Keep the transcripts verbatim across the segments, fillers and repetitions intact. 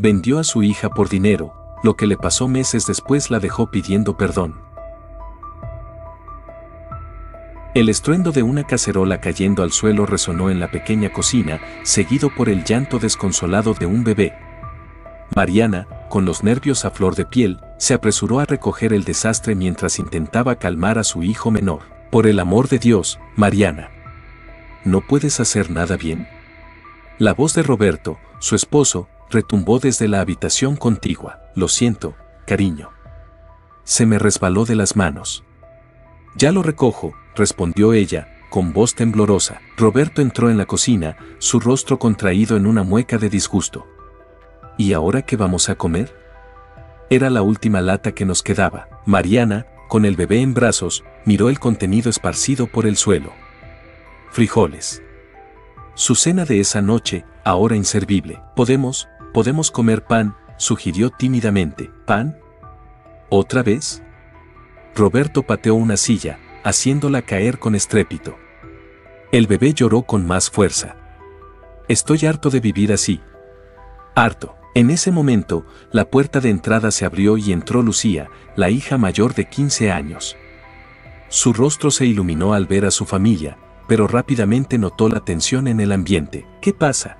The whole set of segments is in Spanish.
vendió a su hija por dinero, lo que le pasó meses después la dejó pidiendo perdón. El estruendo de una cacerola cayendo al suelo resonó en la pequeña cocina, seguido por el llanto desconsolado de un bebé. Mariana, con los nervios a flor de piel, se apresuró a recoger el desastre mientras intentaba calmar a su hijo menor. Por el amor de Dios, Mariana, ¿no puedes hacer nada bien? La voz de Roberto, su esposo, retumbó desde la habitación contigua. Lo siento, cariño. Se me resbaló de las manos. Ya lo recojo, respondió ella, con voz temblorosa. Roberto entró en la cocina, su rostro contraído en una mueca de disgusto. ¿Y ahora qué vamos a comer? Era la última lata que nos quedaba. Mariana, con el bebé en brazos, miró el contenido esparcido por el suelo. Frijoles. Su cena de esa noche, ahora inservible. ¿Podemos, podemos comer pan?, sugirió tímidamente. ¿Pan? ¿Otra vez? Roberto pateó una silla, haciéndola caer con estrépito. El bebé lloró con más fuerza. Estoy harto de vivir así. Harto. En ese momento, la puerta de entrada se abrió y entró Lucía, la hija mayor de quince años. Su rostro se iluminó al ver a su familia, pero rápidamente notó la tensión en el ambiente. ¿Qué pasa?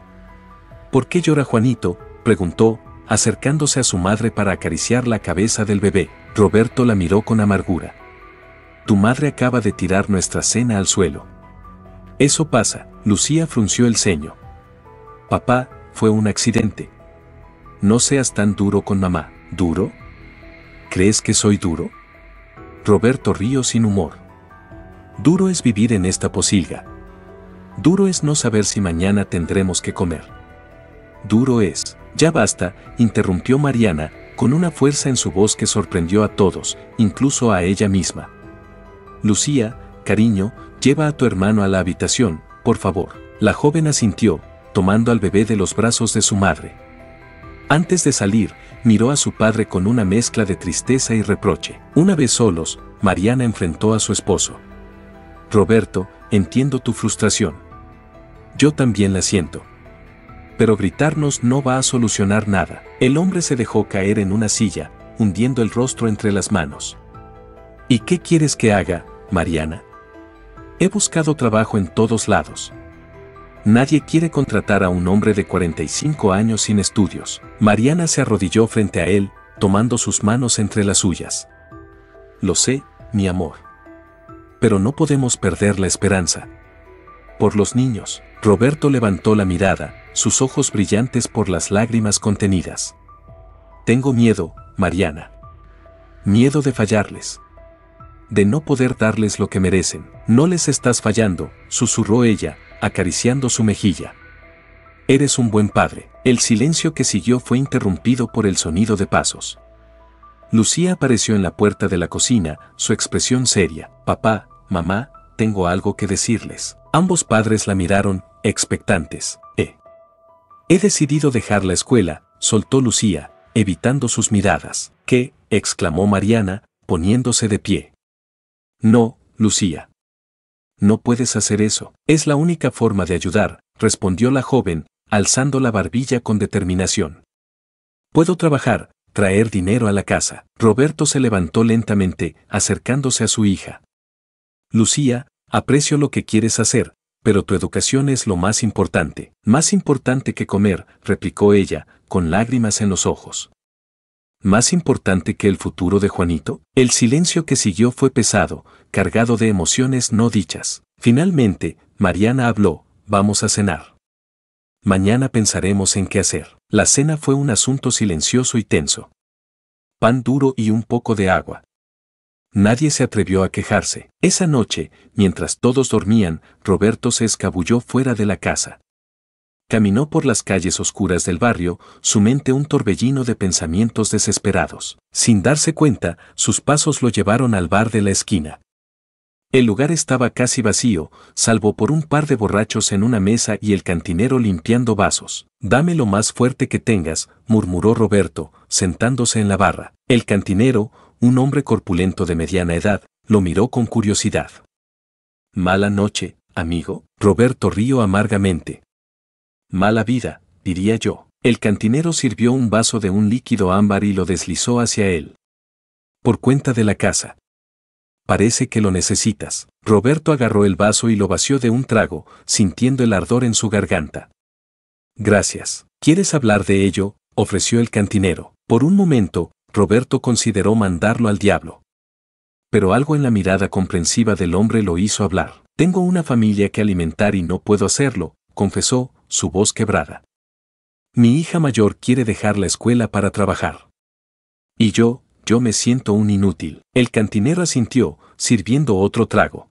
¿Por qué llora Juanito?, preguntó, acercándose a su madre para acariciar la cabeza del bebé. Roberto la miró con amargura. Tu madre acaba de tirar nuestra cena al suelo. Eso pasa. Lucía frunció el ceño. Papá, fue un accidente. No seas tan duro con mamá. ¿Duro? ¿Crees que soy duro? Roberto rió sin humor. Duro es vivir en esta posilga. Duro es no saber si mañana tendremos que comer. Duro es... Ya basta, interrumpió Mariana, con una fuerza en su voz que sorprendió a todos, incluso a ella misma. Lucía, cariño, lleva a tu hermano a la habitación, por favor. La joven asintió, tomando al bebé de los brazos de su madre. Antes de salir, miró a su padre con una mezcla de tristeza y reproche. Una vez solos, Mariana enfrentó a su esposo. Roberto, entiendo tu frustración. Yo también la siento. Pero gritarnos no va a solucionar nada. El hombre se dejó caer en una silla, hundiendo el rostro entre las manos. ¿Y qué quieres que haga, Mariana? He buscado trabajo en todos lados. Nadie quiere contratar a un hombre de cuarenta y cinco años sin estudios. Mariana se arrodilló frente a él, tomando sus manos entre las suyas. Lo sé, mi amor. Pero no podemos perder la esperanza. Por los niños. Roberto levantó la mirada, sus ojos brillantes por las lágrimas contenidas. Tengo miedo, Mariana. Miedo de fallarles. De no poder darles lo que merecen. No les estás fallando, susurró ella, acariciando su mejilla. Eres un buen padre. El silencio que siguió fue interrumpido por el sonido de pasos. Lucía apareció en la puerta de la cocina, su expresión seria. Papá, mamá, tengo algo que decirles. Ambos padres la miraron, expectantes. He. He decidido dejar la escuela, soltó Lucía, evitando sus miradas. ¿Qué?, exclamó Mariana, poniéndose de pie. No, Lucía. No puedes hacer eso. Es la única forma de ayudar, respondió la joven, alzando la barbilla con determinación. Puedo trabajar, traer dinero a la casa. Roberto se levantó lentamente, acercándose a su hija. Lucía, aprecio lo que quieres hacer, pero tu educación es lo más importante. Más importante que comer, replicó ella, con lágrimas en los ojos. ¿Más importante que el futuro de Juanito? El silencio que siguió fue pesado, cargado de emociones no dichas. Finalmente, Mariana habló. Vamos a cenar. Mañana pensaremos en qué hacer. La cena fue un asunto silencioso y tenso. Pan duro y un poco de agua. Nadie se atrevió a quejarse. Esa noche, mientras todos dormían, Roberto se escabulló fuera de la casa. Caminó por las calles oscuras del barrio, su mente un torbellino de pensamientos desesperados. Sin darse cuenta, sus pasos lo llevaron al bar de la esquina. El lugar estaba casi vacío, salvo por un par de borrachos en una mesa y el cantinero limpiando vasos. Dame lo más fuerte que tengas, murmuró Roberto, sentándose en la barra. El cantinero, un hombre corpulento de mediana edad, lo miró con curiosidad. Mala noche, amigo. Roberto rió amargamente. Mala vida, diría yo. El cantinero sirvió un vaso de un líquido ámbar y lo deslizó hacia él. Por cuenta de la casa. Parece que lo necesitas. Roberto agarró el vaso y lo vació de un trago, sintiendo el ardor en su garganta. Gracias. ¿Quieres hablar de ello?, ofreció el cantinero. Por un momento, Roberto consideró mandarlo al diablo. Pero algo en la mirada comprensiva del hombre lo hizo hablar. Tengo una familia que alimentar y no puedo hacerlo, confesó, su voz quebrada. Mi hija mayor quiere dejar la escuela para trabajar. Y yo, yo me siento un inútil. El cantinero asintió, sirviendo otro trago.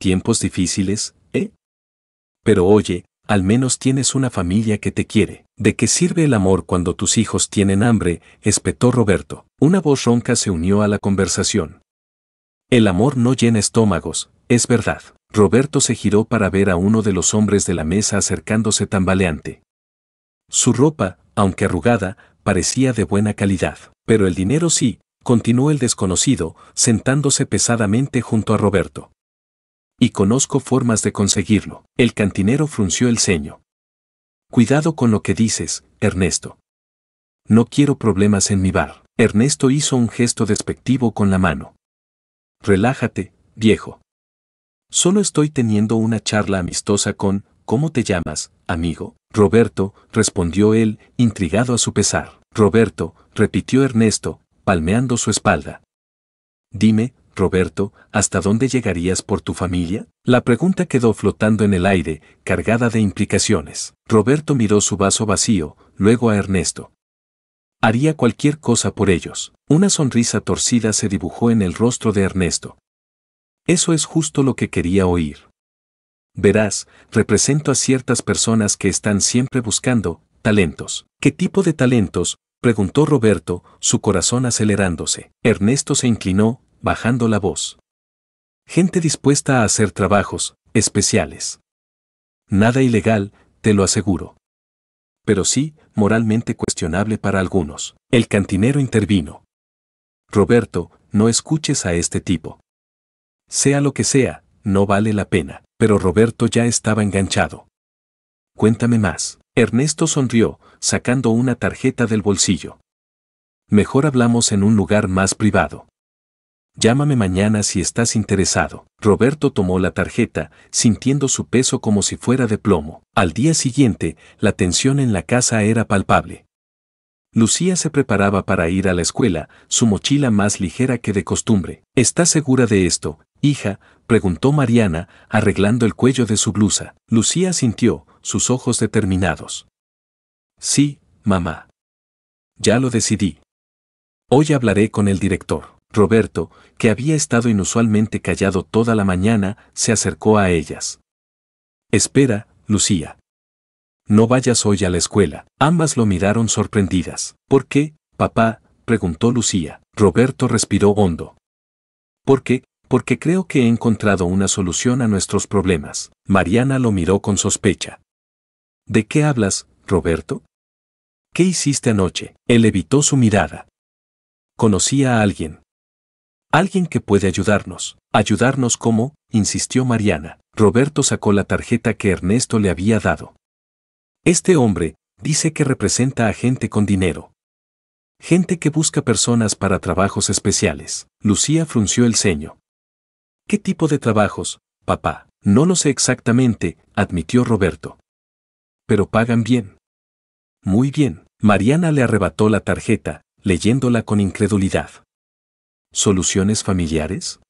Tiempos difíciles, ¿eh? Pero oye, al menos tienes una familia que te quiere. ¿De qué sirve el amor cuando tus hijos tienen hambre?, espetó Roberto. Una voz ronca se unió a la conversación. El amor no llena estómagos, es verdad. Roberto se giró para ver a uno de los hombres de la mesa acercándose tambaleante. Su ropa, aunque arrugada, parecía de buena calidad. Pero el dinero sí, continuó el desconocido, sentándose pesadamente junto a Roberto. Y conozco formas de conseguirlo. El cantinero frunció el ceño. Cuidado con lo que dices, Ernesto. No quiero problemas en mi bar. Ernesto hizo un gesto despectivo con la mano. Relájate, viejo. Solo estoy teniendo una charla amistosa con, ¿cómo te llamas, amigo? Roberto, respondió él, intrigado a su pesar. Roberto, repitió Ernesto, palmeando su espalda. Dime, Roberto, ¿hasta dónde llegarías por tu familia? La pregunta quedó flotando en el aire, cargada de implicaciones. Roberto miró su vaso vacío, luego a Ernesto. Haría cualquier cosa por ellos. Una sonrisa torcida se dibujó en el rostro de Ernesto. Eso es justo lo que quería oír. Verás, represento a ciertas personas que están siempre buscando talentos. ¿Qué tipo de talentos?, preguntó Roberto, su corazón acelerándose. Ernesto se inclinó, bajando la voz. Gente dispuesta a hacer trabajos especiales. Nada ilegal, te lo aseguro. Pero sí, moralmente cuestionable para algunos. El cantinero intervino. Roberto, no escuches a este tipo. Sea lo que sea, no vale la pena. Pero Roberto ya estaba enganchado. Cuéntame más. Ernesto sonrió, sacando una tarjeta del bolsillo. Mejor hablamos en un lugar más privado. Llámame mañana si estás interesado. Roberto tomó la tarjeta, sintiendo su peso como si fuera de plomo. Al día siguiente, la tensión en la casa era palpable. Lucía se preparaba para ir a la escuela, su mochila más ligera que de costumbre. ¿Estás segura de esto, hija?, preguntó Mariana, arreglando el cuello de su blusa. Lucía asintió, sus ojos determinados. Sí, mamá. Ya lo decidí. Hoy hablaré con el director. Roberto, que había estado inusualmente callado toda la mañana, se acercó a ellas. Espera, Lucía. No vayas hoy a la escuela. Ambas lo miraron sorprendidas. ¿Por qué, papá?, preguntó Lucía. Roberto respiró hondo. ¿Por qué? Porque creo que he encontrado una solución a nuestros problemas. Mariana lo miró con sospecha. ¿De qué hablas, Roberto? ¿Qué hiciste anoche? Él evitó su mirada. Conocí a alguien. Alguien que puede ayudarnos. ¿Ayudarnos cómo?, insistió Mariana. Roberto sacó la tarjeta que Ernesto le había dado. Este hombre dice que representa a gente con dinero. Gente que busca personas para trabajos especiales. Lucía frunció el ceño. ¿Qué tipo de trabajos, papá? No lo sé exactamente, admitió Roberto. Pero pagan bien. Muy bien. Mariana le arrebató la tarjeta, leyéndola con incredulidad. ¿Soluciones familiares?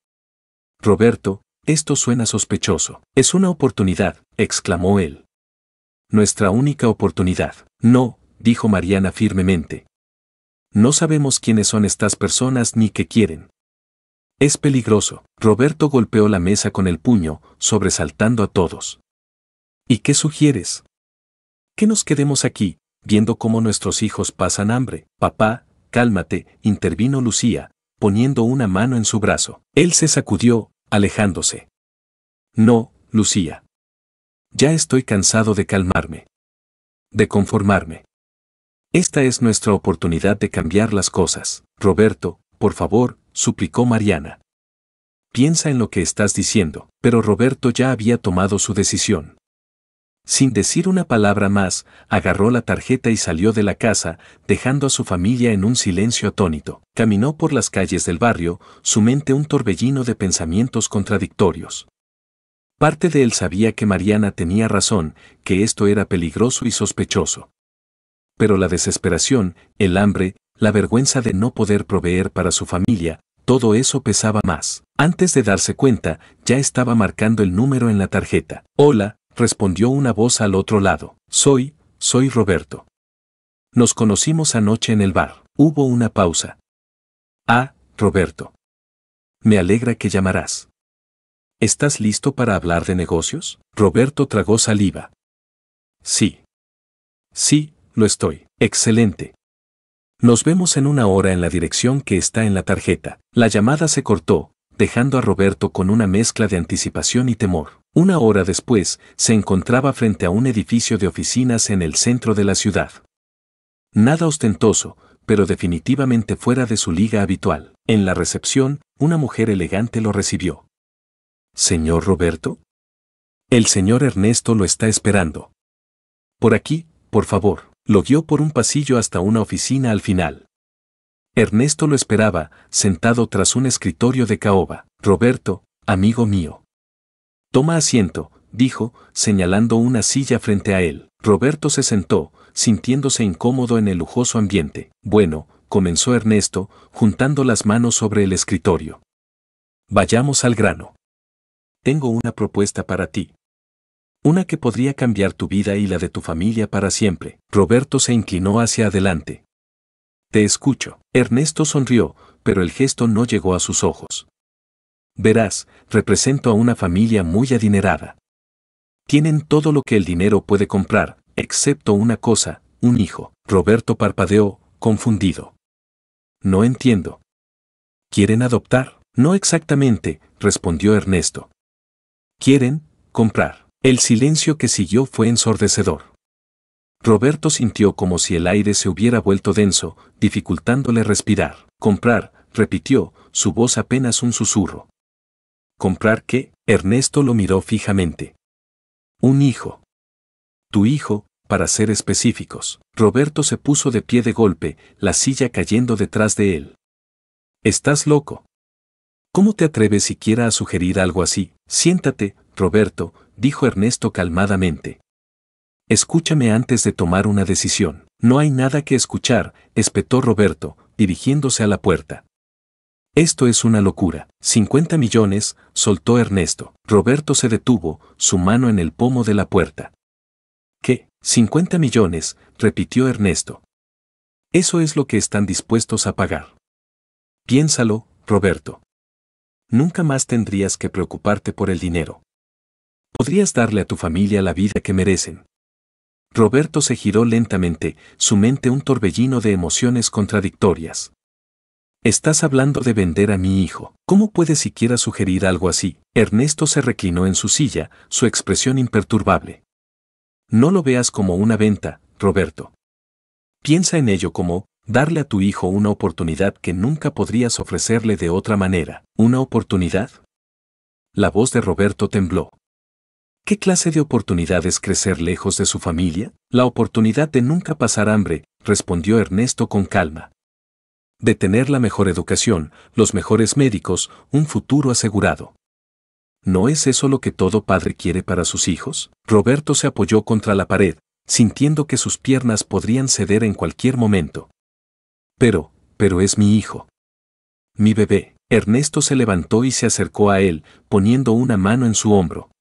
Roberto, esto suena sospechoso. Es una oportunidad, exclamó él. Nuestra única oportunidad. No, dijo Mariana firmemente. No sabemos quiénes son estas personas ni qué quieren. Es peligroso. Roberto golpeó la mesa con el puño, sobresaltando a todos. ¿Y qué sugieres? Que nos quedemos aquí, viendo cómo nuestros hijos pasan hambre. Papá, cálmate, intervino Lucía, poniendo una mano en su brazo. Él se sacudió, alejándose. No, Lucía. Ya estoy cansado de calmarme. De conformarme. Esta es nuestra oportunidad de cambiar las cosas. Roberto, por favor, suplicó Mariana. Piensa en lo que estás diciendo. Pero Roberto ya había tomado su decisión. Sin decir una palabra más, agarró la tarjeta y salió de la casa, dejando a su familia en un silencio atónito. Caminó por las calles del barrio, su mente un torbellino de pensamientos contradictorios. Parte de él sabía que Mariana tenía razón, que esto era peligroso y sospechoso. Pero la desesperación, el hambre, la vergüenza de no poder proveer para su familia, todo eso pesaba más. Antes de darse cuenta, ya estaba marcando el número en la tarjeta. Hola, respondió una voz al otro lado. Soy, soy Roberto. Nos conocimos anoche en el bar. Hubo una pausa. Ah, Roberto. Me alegra que llamarás. ¿Estás listo para hablar de negocios? Roberto tragó saliva. Sí. Sí, lo estoy. Excelente. Nos vemos en una hora en la dirección que está en la tarjeta. La llamada se cortó, dejando a Roberto con una mezcla de anticipación y temor. Una hora después, se encontraba frente a un edificio de oficinas en el centro de la ciudad. Nada ostentoso, pero definitivamente fuera de su liga habitual. En la recepción, una mujer elegante lo recibió. ¿Señor Roberto? El señor Ernesto lo está esperando. Por aquí, por favor. Lo guió por un pasillo hasta una oficina al final. Ernesto lo esperaba, sentado tras un escritorio de caoba. Roberto, amigo mío. Toma asiento, dijo, señalando una silla frente a él. Roberto se sentó, sintiéndose incómodo en el lujoso ambiente. Bueno, comenzó Ernesto, juntando las manos sobre el escritorio. Vayamos al grano. Tengo una propuesta para ti. Una que podría cambiar tu vida y la de tu familia para siempre. Roberto se inclinó hacia adelante. Te escucho. Ernesto sonrió, pero el gesto no llegó a sus ojos. Verás, represento a una familia muy adinerada. Tienen todo lo que el dinero puede comprar, excepto una cosa, un hijo. Roberto parpadeó, confundido. No entiendo. ¿Quieren adoptar? No exactamente, respondió Ernesto. ¿Quieren comprar? El silencio que siguió fue ensordecedor. Roberto sintió como si el aire se hubiera vuelto denso, dificultándole respirar. Comprar, repitió, su voz apenas un susurro. ¿Comprar qué? Ernesto lo miró fijamente. Un hijo. Tu hijo, para ser específicos. Roberto se puso de pie de golpe, la silla cayendo detrás de él. ¿Estás loco? ¿Cómo te atreves siquiera a sugerir algo así? Siéntate, Roberto, dijo Ernesto calmadamente. Escúchame antes de tomar una decisión. No hay nada que escuchar, espetó Roberto, dirigiéndose a la puerta. Esto es una locura. cincuenta millones, soltó Ernesto. Roberto se detuvo, su mano en el pomo de la puerta. ¿Qué? cincuenta millones, repitió Ernesto. Eso es lo que están dispuestos a pagar. Piénsalo, Roberto. Nunca más tendrías que preocuparte por el dinero. Podrías darle a tu familia la vida que merecen. Roberto se giró lentamente, su mente un torbellino de emociones contradictorias. Estás hablando de vender a mi hijo. ¿Cómo puedes siquiera sugerir algo así? Ernesto se reclinó en su silla, su expresión imperturbable. No lo veas como una venta, Roberto. Piensa en ello como darle a tu hijo una oportunidad que nunca podrías ofrecerle de otra manera. ¿Una oportunidad? La voz de Roberto tembló. ¿Qué clase de oportunidad es crecer lejos de su familia? La oportunidad de nunca pasar hambre, respondió Ernesto con calma. De tener la mejor educación, los mejores médicos, un futuro asegurado. ¿No es eso lo que todo padre quiere para sus hijos? Roberto se apoyó contra la pared, sintiendo que sus piernas podrían ceder en cualquier momento. Pero, pero es mi hijo. Mi bebé. Ernesto se levantó y se acercó a él, poniendo una mano en su hombro.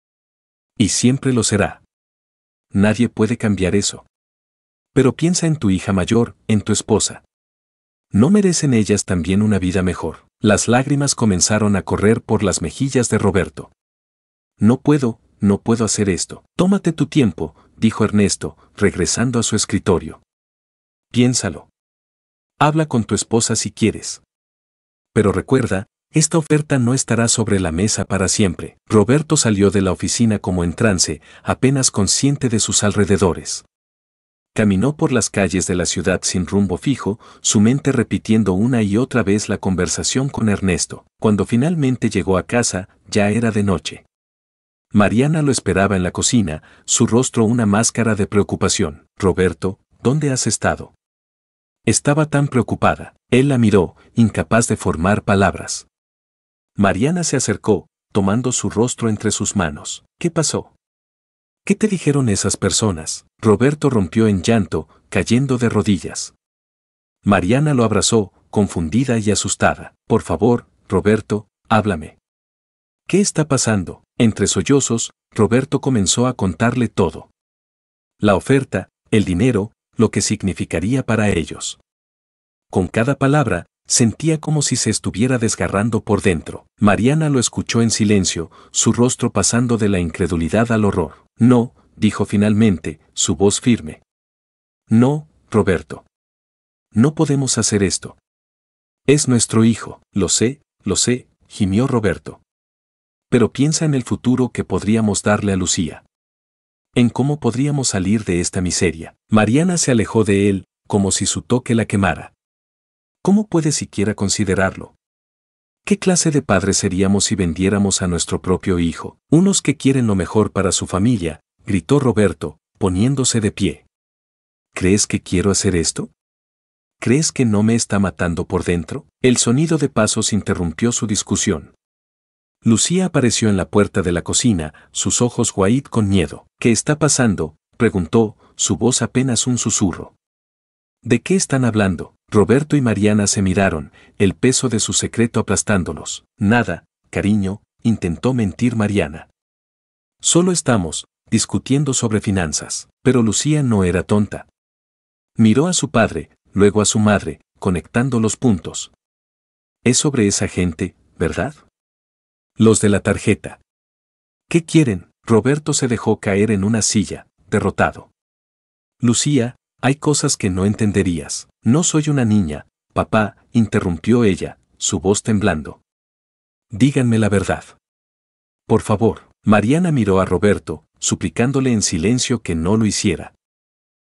Y siempre lo será. Nadie puede cambiar eso. Pero piensa en tu hija mayor, en tu esposa. ¿No merecen ellas también una vida mejor? Las lágrimas comenzaron a correr por las mejillas de Roberto. No puedo, no puedo hacer esto. Tómate tu tiempo, dijo Ernesto, regresando a su escritorio. Piénsalo. Habla con tu esposa si quieres. Pero recuerda, esta oferta no estará sobre la mesa para siempre. Roberto salió de la oficina como en trance, apenas consciente de sus alrededores. Caminó por las calles de la ciudad sin rumbo fijo, su mente repitiendo una y otra vez la conversación con Ernesto. Cuando finalmente llegó a casa, ya era de noche. Mariana lo esperaba en la cocina, su rostro una máscara de preocupación. Roberto, ¿dónde has estado? Estaba tan preocupada. Él la miró, incapaz de formar palabras. Mariana se acercó, tomando su rostro entre sus manos. ¿Qué pasó? ¿Qué te dijeron esas personas? Roberto rompió en llanto, cayendo de rodillas. Mariana lo abrazó, confundida y asustada. Por favor, Roberto, háblame. ¿Qué está pasando? Entre sollozos, Roberto comenzó a contarle todo. La oferta, el dinero, lo que significaría para ellos. Con cada palabra, sentía como si se estuviera desgarrando por dentro. Mariana lo escuchó en silencio, su rostro pasando de la incredulidad al horror. No, dijo finalmente, su voz firme. No, Roberto. No podemos hacer esto. Es nuestro hijo. Lo sé, lo sé, gimió Roberto. Pero piensa en el futuro que podríamos darle a Lucía. En cómo podríamos salir de esta miseria. Mariana se alejó de él, como si su toque la quemara. ¿Cómo puede siquiera considerarlo? ¿Qué clase de padres seríamos si vendiéramos a nuestro propio hijo? Unos que quieren lo mejor para su familia, gritó Roberto, poniéndose de pie. ¿Crees que quiero hacer esto? ¿Crees que no me está matando por dentro? El sonido de pasos interrumpió su discusión. Lucía apareció en la puerta de la cocina, sus ojos Wahid con miedo. ¿Qué está pasando? Preguntó, su voz apenas un susurro. ¿De qué están hablando? Roberto y Mariana se miraron, el peso de su secreto aplastándolos. Nada, cariño, intentó mentir Mariana. Solo estamos discutiendo sobre finanzas. Pero Lucía no era tonta. Miró a su padre, luego a su madre, conectando los puntos. Es sobre esa gente, ¿verdad? Los de la tarjeta. ¿Qué quieren? Roberto se dejó caer en una silla, derrotado. Lucía, hay cosas que no entenderías. No soy una niña, papá, interrumpió ella, su voz temblando. Díganme la verdad. Por favor. Mariana miró a Roberto, suplicándole en silencio que no lo hiciera.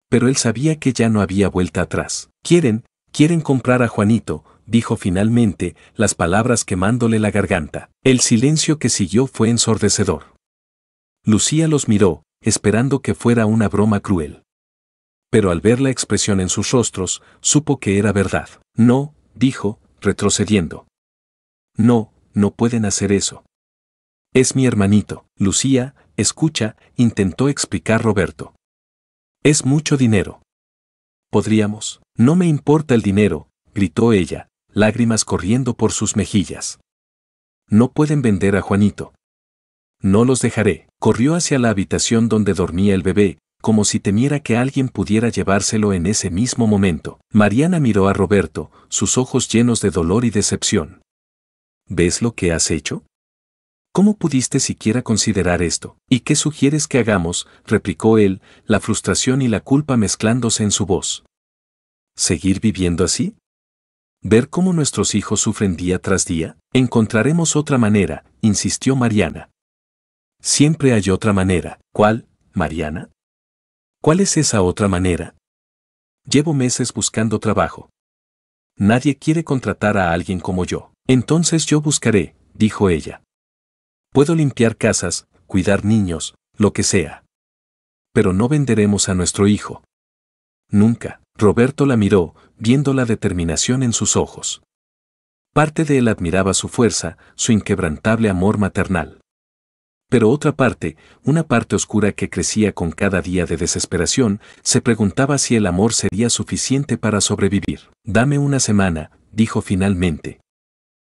Pero él sabía que ya no había vuelta atrás. Quieren, quieren comprar a Juanito, dijo finalmente, las palabras quemándole la garganta. El silencio que siguió fue ensordecedor. Lucía los miró, esperando que fuera una broma cruel. Pero al ver la expresión en sus rostros, supo que era verdad. No, dijo, retrocediendo. No, no pueden hacer eso. Es mi hermanito. Lucía, escucha, intentó explicar Roberto. Es mucho dinero. Podríamos. No me importa el dinero, gritó ella, lágrimas corriendo por sus mejillas. No pueden vender a Juanito. No los dejaré. Corrió hacia la habitación donde dormía el bebé, como si temiera que alguien pudiera llevárselo en ese mismo momento. Mariana miró a Roberto, sus ojos llenos de dolor y decepción. ¿Ves lo que has hecho? ¿Cómo pudiste siquiera considerar esto? ¿Y qué sugieres que hagamos?, replicó él, la frustración y la culpa mezclándose en su voz. ¿Seguir viviendo así? ¿Ver cómo nuestros hijos sufren día tras día? Encontraremos otra manera, insistió Mariana. Siempre hay otra manera. ¿Cuál, Mariana? ¿Cuál es esa otra manera? Llevo meses buscando trabajo. Nadie quiere contratar a alguien como yo. Entonces yo buscaré, dijo ella. Puedo limpiar casas, cuidar niños, lo que sea. Pero no venderemos a nuestro hijo. Nunca. Roberto la miró, viendo la determinación en sus ojos. Parte de él admiraba su fuerza, su inquebrantable amor maternal. Pero otra parte, una parte oscura que crecía con cada día de desesperación, se preguntaba si el amor sería suficiente para sobrevivir. Dame una semana, dijo finalmente.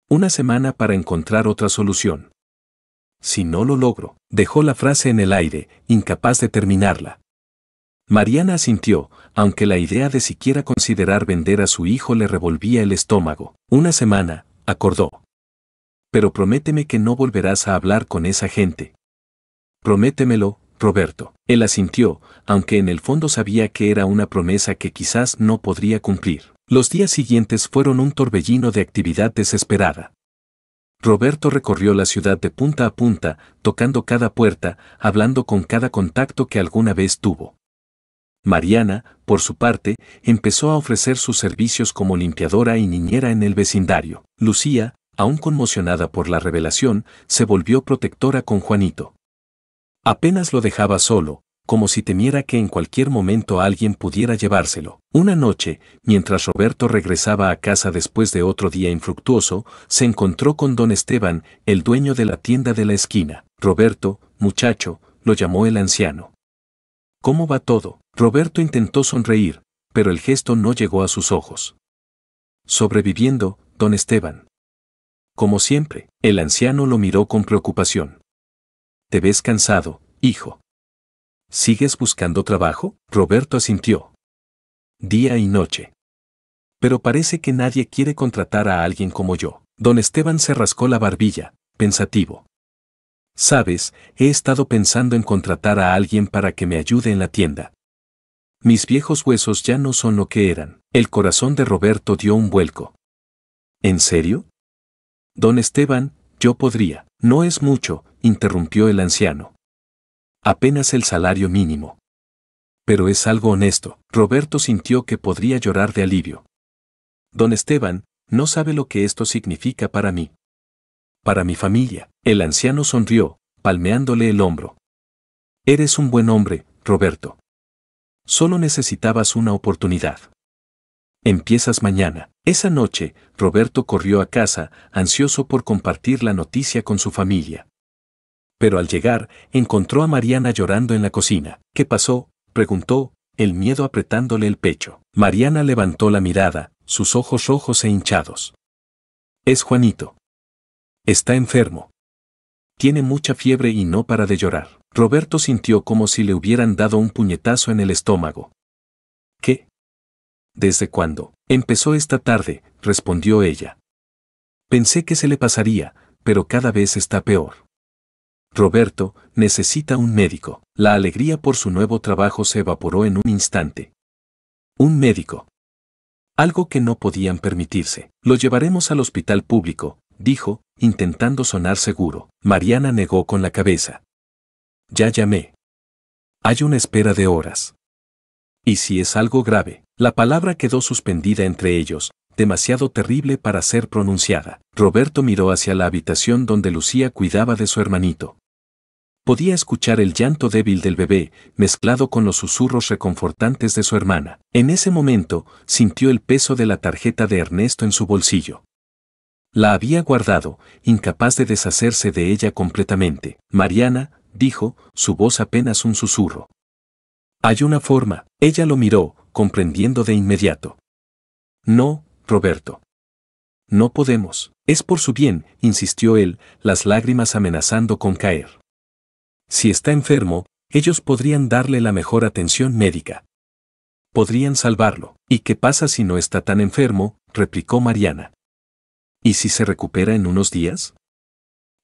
Una semana para encontrar otra solución. Si no lo logro, dejó la frase en el aire, incapaz de terminarla. Mariana asintió, aunque la idea de siquiera considerar vender a su hijo le revolvía el estómago. Una semana, acordó. Pero prométeme que no volverás a hablar con esa gente. Prométemelo, Roberto. Él asintió, aunque en el fondo sabía que era una promesa que quizás no podría cumplir. Los días siguientes fueron un torbellino de actividad desesperada. Roberto recorrió la ciudad de punta a punta, tocando cada puerta, hablando con cada contacto que alguna vez tuvo. Mariana, por su parte, empezó a ofrecer sus servicios como limpiadora y niñera en el vecindario. Lucía, aún conmocionada por la revelación, se volvió protectora con Juanito. Apenas lo dejaba solo, como si temiera que en cualquier momento alguien pudiera llevárselo. Una noche, mientras Roberto regresaba a casa después de otro día infructuoso, se encontró con don Esteban, el dueño de la tienda de la esquina. Roberto, muchacho, lo llamó el anciano. ¿Cómo va todo? Roberto intentó sonreír, pero el gesto no llegó a sus ojos. Sobreviviendo, don Esteban. Como siempre, el anciano lo miró con preocupación. Te ves cansado, hijo. ¿Sigues buscando trabajo? Roberto asintió. Día y noche. Pero parece que nadie quiere contratar a alguien como yo. Don Esteban se rascó la barbilla, pensativo. Sabes, he estado pensando en contratar a alguien para que me ayude en la tienda. Mis viejos huesos ya no son lo que eran. El corazón de Roberto dio un vuelco. ¿En serio? Don Esteban, yo podría. No es mucho, interrumpió el anciano. Apenas el salario mínimo. Pero es algo honesto. Roberto sintió que podría llorar de alivio. Don Esteban, no sabe lo que esto significa para mí. Para mi familia. El anciano sonrió, palmeándole el hombro. Eres un buen hombre, Roberto. Solo necesitabas una oportunidad. Empiezas mañana. Esa noche, Roberto corrió a casa, ansioso por compartir la noticia con su familia. Pero al llegar, encontró a Mariana llorando en la cocina. ¿Qué pasó?, preguntó, el miedo apretándole el pecho. Mariana levantó la mirada, sus ojos rojos e hinchados. Es Juanito. Está enfermo. Tiene mucha fiebre y no para de llorar. Roberto sintió como si le hubieran dado un puñetazo en el estómago. ¿Qué? ¿Desde cuándo? Empezó esta tarde, respondió ella. Pensé que se le pasaría, pero cada vez está peor. Roberto, necesita un médico. La alegría por su nuevo trabajo se evaporó en un instante. Un médico. Algo que no podían permitirse. Lo llevaremos al hospital público, dijo, intentando sonar seguro. Mariana negó con la cabeza. Ya llamé. Hay una espera de horas. ¿Y si es algo grave? La palabra quedó suspendida entre ellos, demasiado terrible para ser pronunciada. Roberto miró hacia la habitación donde Lucía cuidaba de su hermanito. Podía escuchar el llanto débil del bebé, mezclado con los susurros reconfortantes de su hermana. En ese momento, sintió el peso de la tarjeta de Ernesto en su bolsillo. La había guardado, incapaz de deshacerse de ella completamente. Mariana, dijo, su voz apenas un susurro. Hay una forma. Ella lo miró, comprendiendo de inmediato. No, Roberto. No podemos. Es por su bien, insistió él, las lágrimas amenazando con caer. Si está enfermo, ellos podrían darle la mejor atención médica. Podrían salvarlo. ¿Y qué pasa si no está tan enfermo?, replicó Mariana. ¿Y si se recupera en unos días?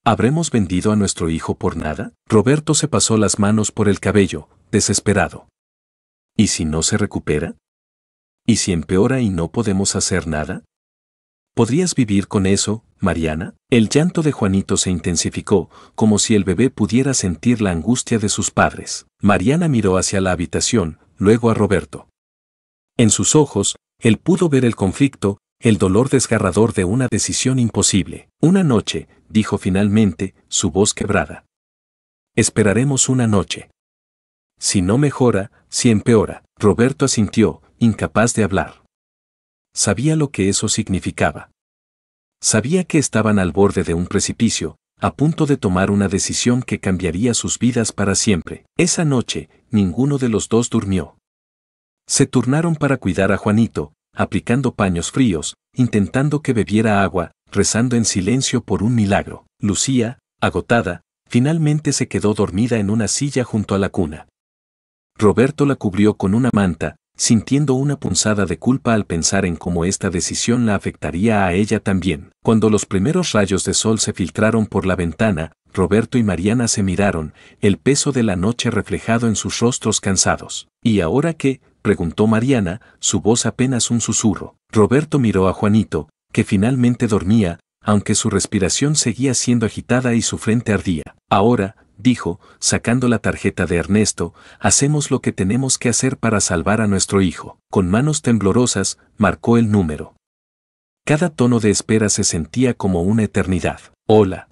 ¿Habremos vendido a nuestro hijo por nada? Roberto se pasó las manos por el cabello, desesperado. ¿Y si no se recupera? ¿Y si empeora y no podemos hacer nada? ¿Podrías vivir con eso, Mariana? El llanto de Juanito se intensificó, como si el bebé pudiera sentir la angustia de sus padres. Mariana miró hacia la habitación, luego a Roberto. En sus ojos, él pudo ver el conflicto, el dolor desgarrador de una decisión imposible. Una noche, dijo finalmente, su voz quebrada. Esperaremos una noche. Si no mejora, si empeora. Roberto asintió, incapaz de hablar. Sabía lo que eso significaba. Sabía que estaban al borde de un precipicio, a punto de tomar una decisión que cambiaría sus vidas para siempre. Esa noche, ninguno de los dos durmió. Se turnaron para cuidar a Juanito, aplicando paños fríos, intentando que bebiera agua, rezando en silencio por un milagro. Lucía, agotada, finalmente se quedó dormida en una silla junto a la cuna. Roberto la cubrió con una manta, sintiendo una punzada de culpa al pensar en cómo esta decisión la afectaría a ella también. Cuando los primeros rayos de sol se filtraron por la ventana, Roberto y Mariana se miraron, el peso de la noche reflejado en sus rostros cansados. ¿Y ahora qué?, preguntó Mariana, su voz apenas un susurro. Roberto miró a Juanito, que finalmente dormía, aunque su respiración seguía siendo agitada y su frente ardía. Ahora, dijo, sacando la tarjeta de Ernesto, hacemos lo que tenemos que hacer para salvar a nuestro hijo. Con manos temblorosas, marcó el número. Cada tono de espera se sentía como una eternidad. Hola.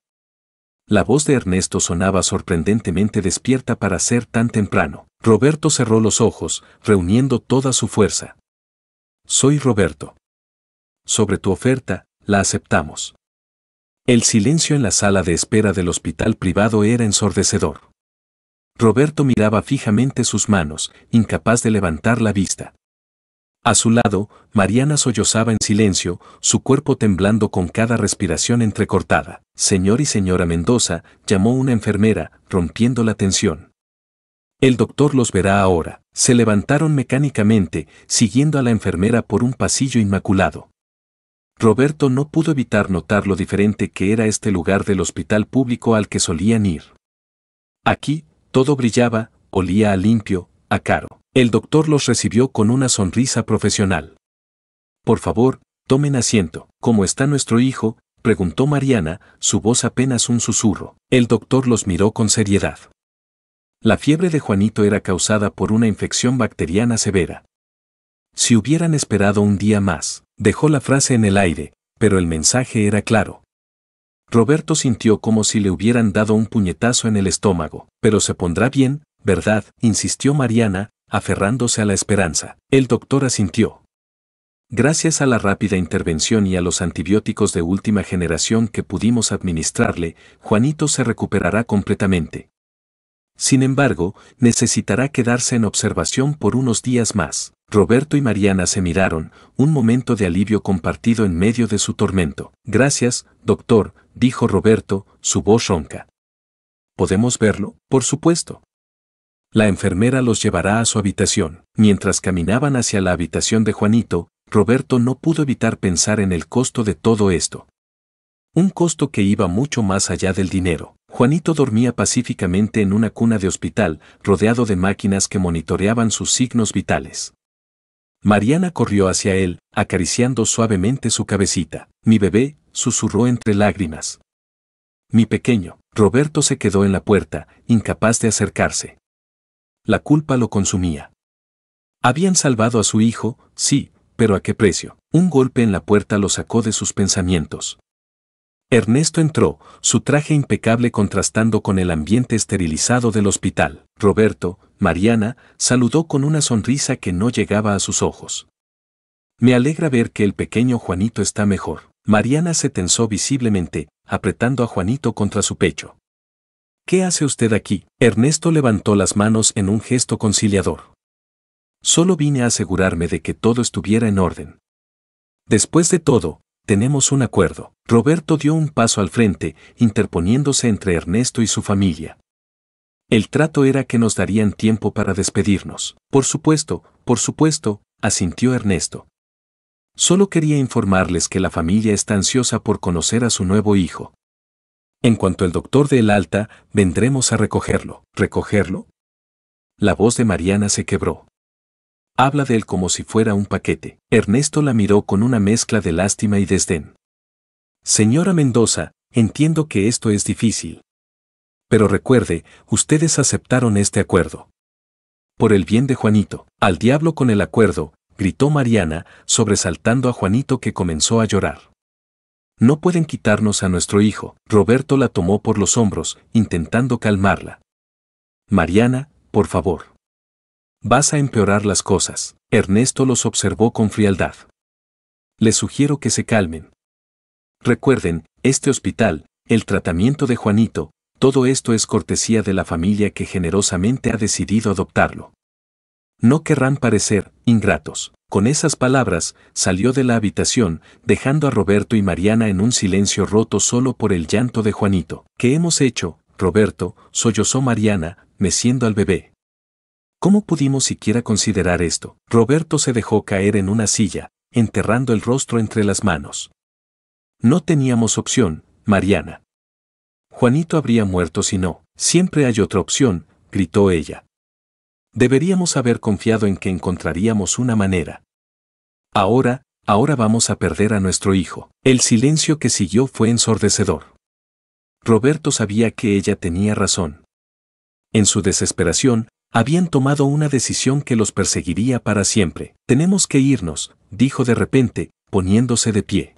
La voz de Ernesto sonaba sorprendentemente despierta para ser tan temprano. Roberto cerró los ojos, reuniendo toda su fuerza. Soy Roberto. Sobre tu oferta, la aceptamos. El silencio en la sala de espera del hospital privado era ensordecedor. Roberto miraba fijamente sus manos, incapaz de levantar la vista. A su lado, Mariana sollozaba en silencio, su cuerpo temblando con cada respiración entrecortada. Señor y señora Mendoza, llamó una enfermera, rompiendo la tensión. El doctor los verá ahora. Se levantaron mecánicamente, siguiendo a la enfermera por un pasillo inmaculado. Roberto no pudo evitar notar lo diferente que era este lugar del hospital público al que solían ir. Aquí, todo brillaba, olía a limpio, a caro. El doctor los recibió con una sonrisa profesional. Por favor, tomen asiento. ¿Cómo está nuestro hijo? Preguntó Mariana, su voz apenas un susurro. El doctor los miró con seriedad. La fiebre de Juanito era causada por una infección bacteriana severa. Si hubieran esperado un día más, dejó la frase en el aire, pero el mensaje era claro. Roberto sintió como si le hubieran dado un puñetazo en el estómago. Pero se pondrá bien, ¿verdad?, insistió Mariana, aferrándose a la esperanza. El doctor asintió. Gracias a la rápida intervención y a los antibióticos de última generación que pudimos administrarle, Juanito se recuperará completamente. Sin embargo, necesitará quedarse en observación por unos días más. Roberto y Mariana se miraron, un momento de alivio compartido en medio de su tormento. Gracias, doctor, dijo Roberto, su voz ronca. ¿Podemos verlo? Por supuesto. La enfermera los llevará a su habitación. Mientras caminaban hacia la habitación de Juanito, Roberto no pudo evitar pensar en el costo de todo esto. Un costo que iba mucho más allá del dinero. Juanito dormía pacíficamente en una cuna de hospital, rodeado de máquinas que monitoreaban sus signos vitales. Mariana corrió hacia él, acariciando suavemente su cabecita. Mi bebé, susurró entre lágrimas. Mi pequeño. Roberto se quedó en la puerta, incapaz de acercarse. La culpa lo consumía. Habían salvado a su hijo, sí, pero ¿a qué precio? Un golpe en la puerta lo sacó de sus pensamientos. Ernesto entró, su traje impecable contrastando con el ambiente esterilizado del hospital. Roberto, Mariana, saludó con una sonrisa que no llegaba a sus ojos. Me alegra ver que el pequeño Juanito está mejor. Mariana se tensó visiblemente, apretando a Juanito contra su pecho. ¿Qué hace usted aquí? Ernesto levantó las manos en un gesto conciliador. Solo vine a asegurarme de que todo estuviera en orden. Después de todo, tenemos un acuerdo. Roberto dio un paso al frente, interponiéndose entre Ernesto y su familia. El trato era que nos darían tiempo para despedirnos. Por supuesto, por supuesto, asintió Ernesto. Solo quería informarles que la familia está ansiosa por conocer a su nuevo hijo. En cuanto el doctor dé el alta, vendremos a recogerlo. ¿Recogerlo? La voz de Mariana se quebró. Habla de él como si fuera un paquete. Ernesto la miró con una mezcla de lástima y desdén. Señora Mendoza, entiendo que esto es difícil. Pero recuerde, ustedes aceptaron este acuerdo. Por el bien de Juanito. Al diablo con el acuerdo, gritó Mariana, sobresaltando a Juanito que comenzó a llorar. No pueden quitarnos a nuestro hijo. Roberto la tomó por los hombros, intentando calmarla. Mariana, por favor. Vas a empeorar las cosas. Ernesto los observó con frialdad. Les sugiero que se calmen. Recuerden, este hospital, el tratamiento de Juanito, todo esto es cortesía de la familia que generosamente ha decidido adoptarlo. No querrán parecer ingratos. Con esas palabras, salió de la habitación, dejando a Roberto y Mariana en un silencio roto solo por el llanto de Juanito. ¿Qué hemos hecho, Roberto?, sollozó Mariana, meciendo al bebé. ¿Cómo pudimos siquiera considerar esto? Roberto se dejó caer en una silla, enterrando el rostro entre las manos. No teníamos opción, Mariana. Juanito habría muerto si no. Siempre hay otra opción, gritó ella. Deberíamos haber confiado en que encontraríamos una manera. Ahora, ahora vamos a perder a nuestro hijo. El silencio que siguió fue ensordecedor. Roberto sabía que ella tenía razón. En su desesperación, habían tomado una decisión que los perseguiría para siempre. Tenemos que irnos, dijo de repente, poniéndose de pie.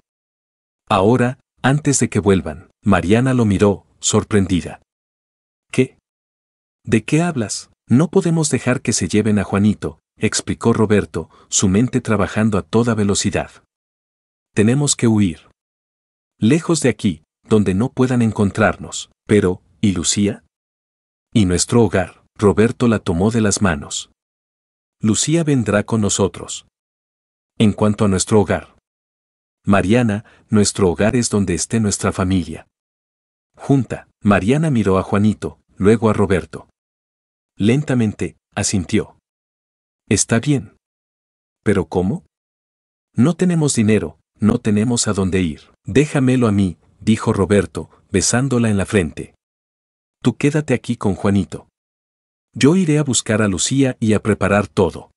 Ahora, antes de que vuelvan. Mariana lo miró, sorprendida. ¿Qué? ¿De qué hablas? No podemos dejar que se lleven a Juanito, explicó Roberto, su mente trabajando a toda velocidad. Tenemos que huir. Lejos de aquí, donde no puedan encontrarnos. Pero, ¿y Lucía? ¿Y nuestro hogar? Roberto la tomó de las manos. Lucía vendrá con nosotros. En cuanto a nuestro hogar. Mariana, nuestro hogar es donde esté nuestra familia. Junta, Mariana miró a Juanito, luego a Roberto. Lentamente, asintió. Está bien. ¿Pero cómo? No tenemos dinero, no tenemos a dónde ir. Déjamelo a mí, dijo Roberto, besándola en la frente. Tú quédate aquí con Juanito. Yo iré a buscar a Lucía y a preparar todo.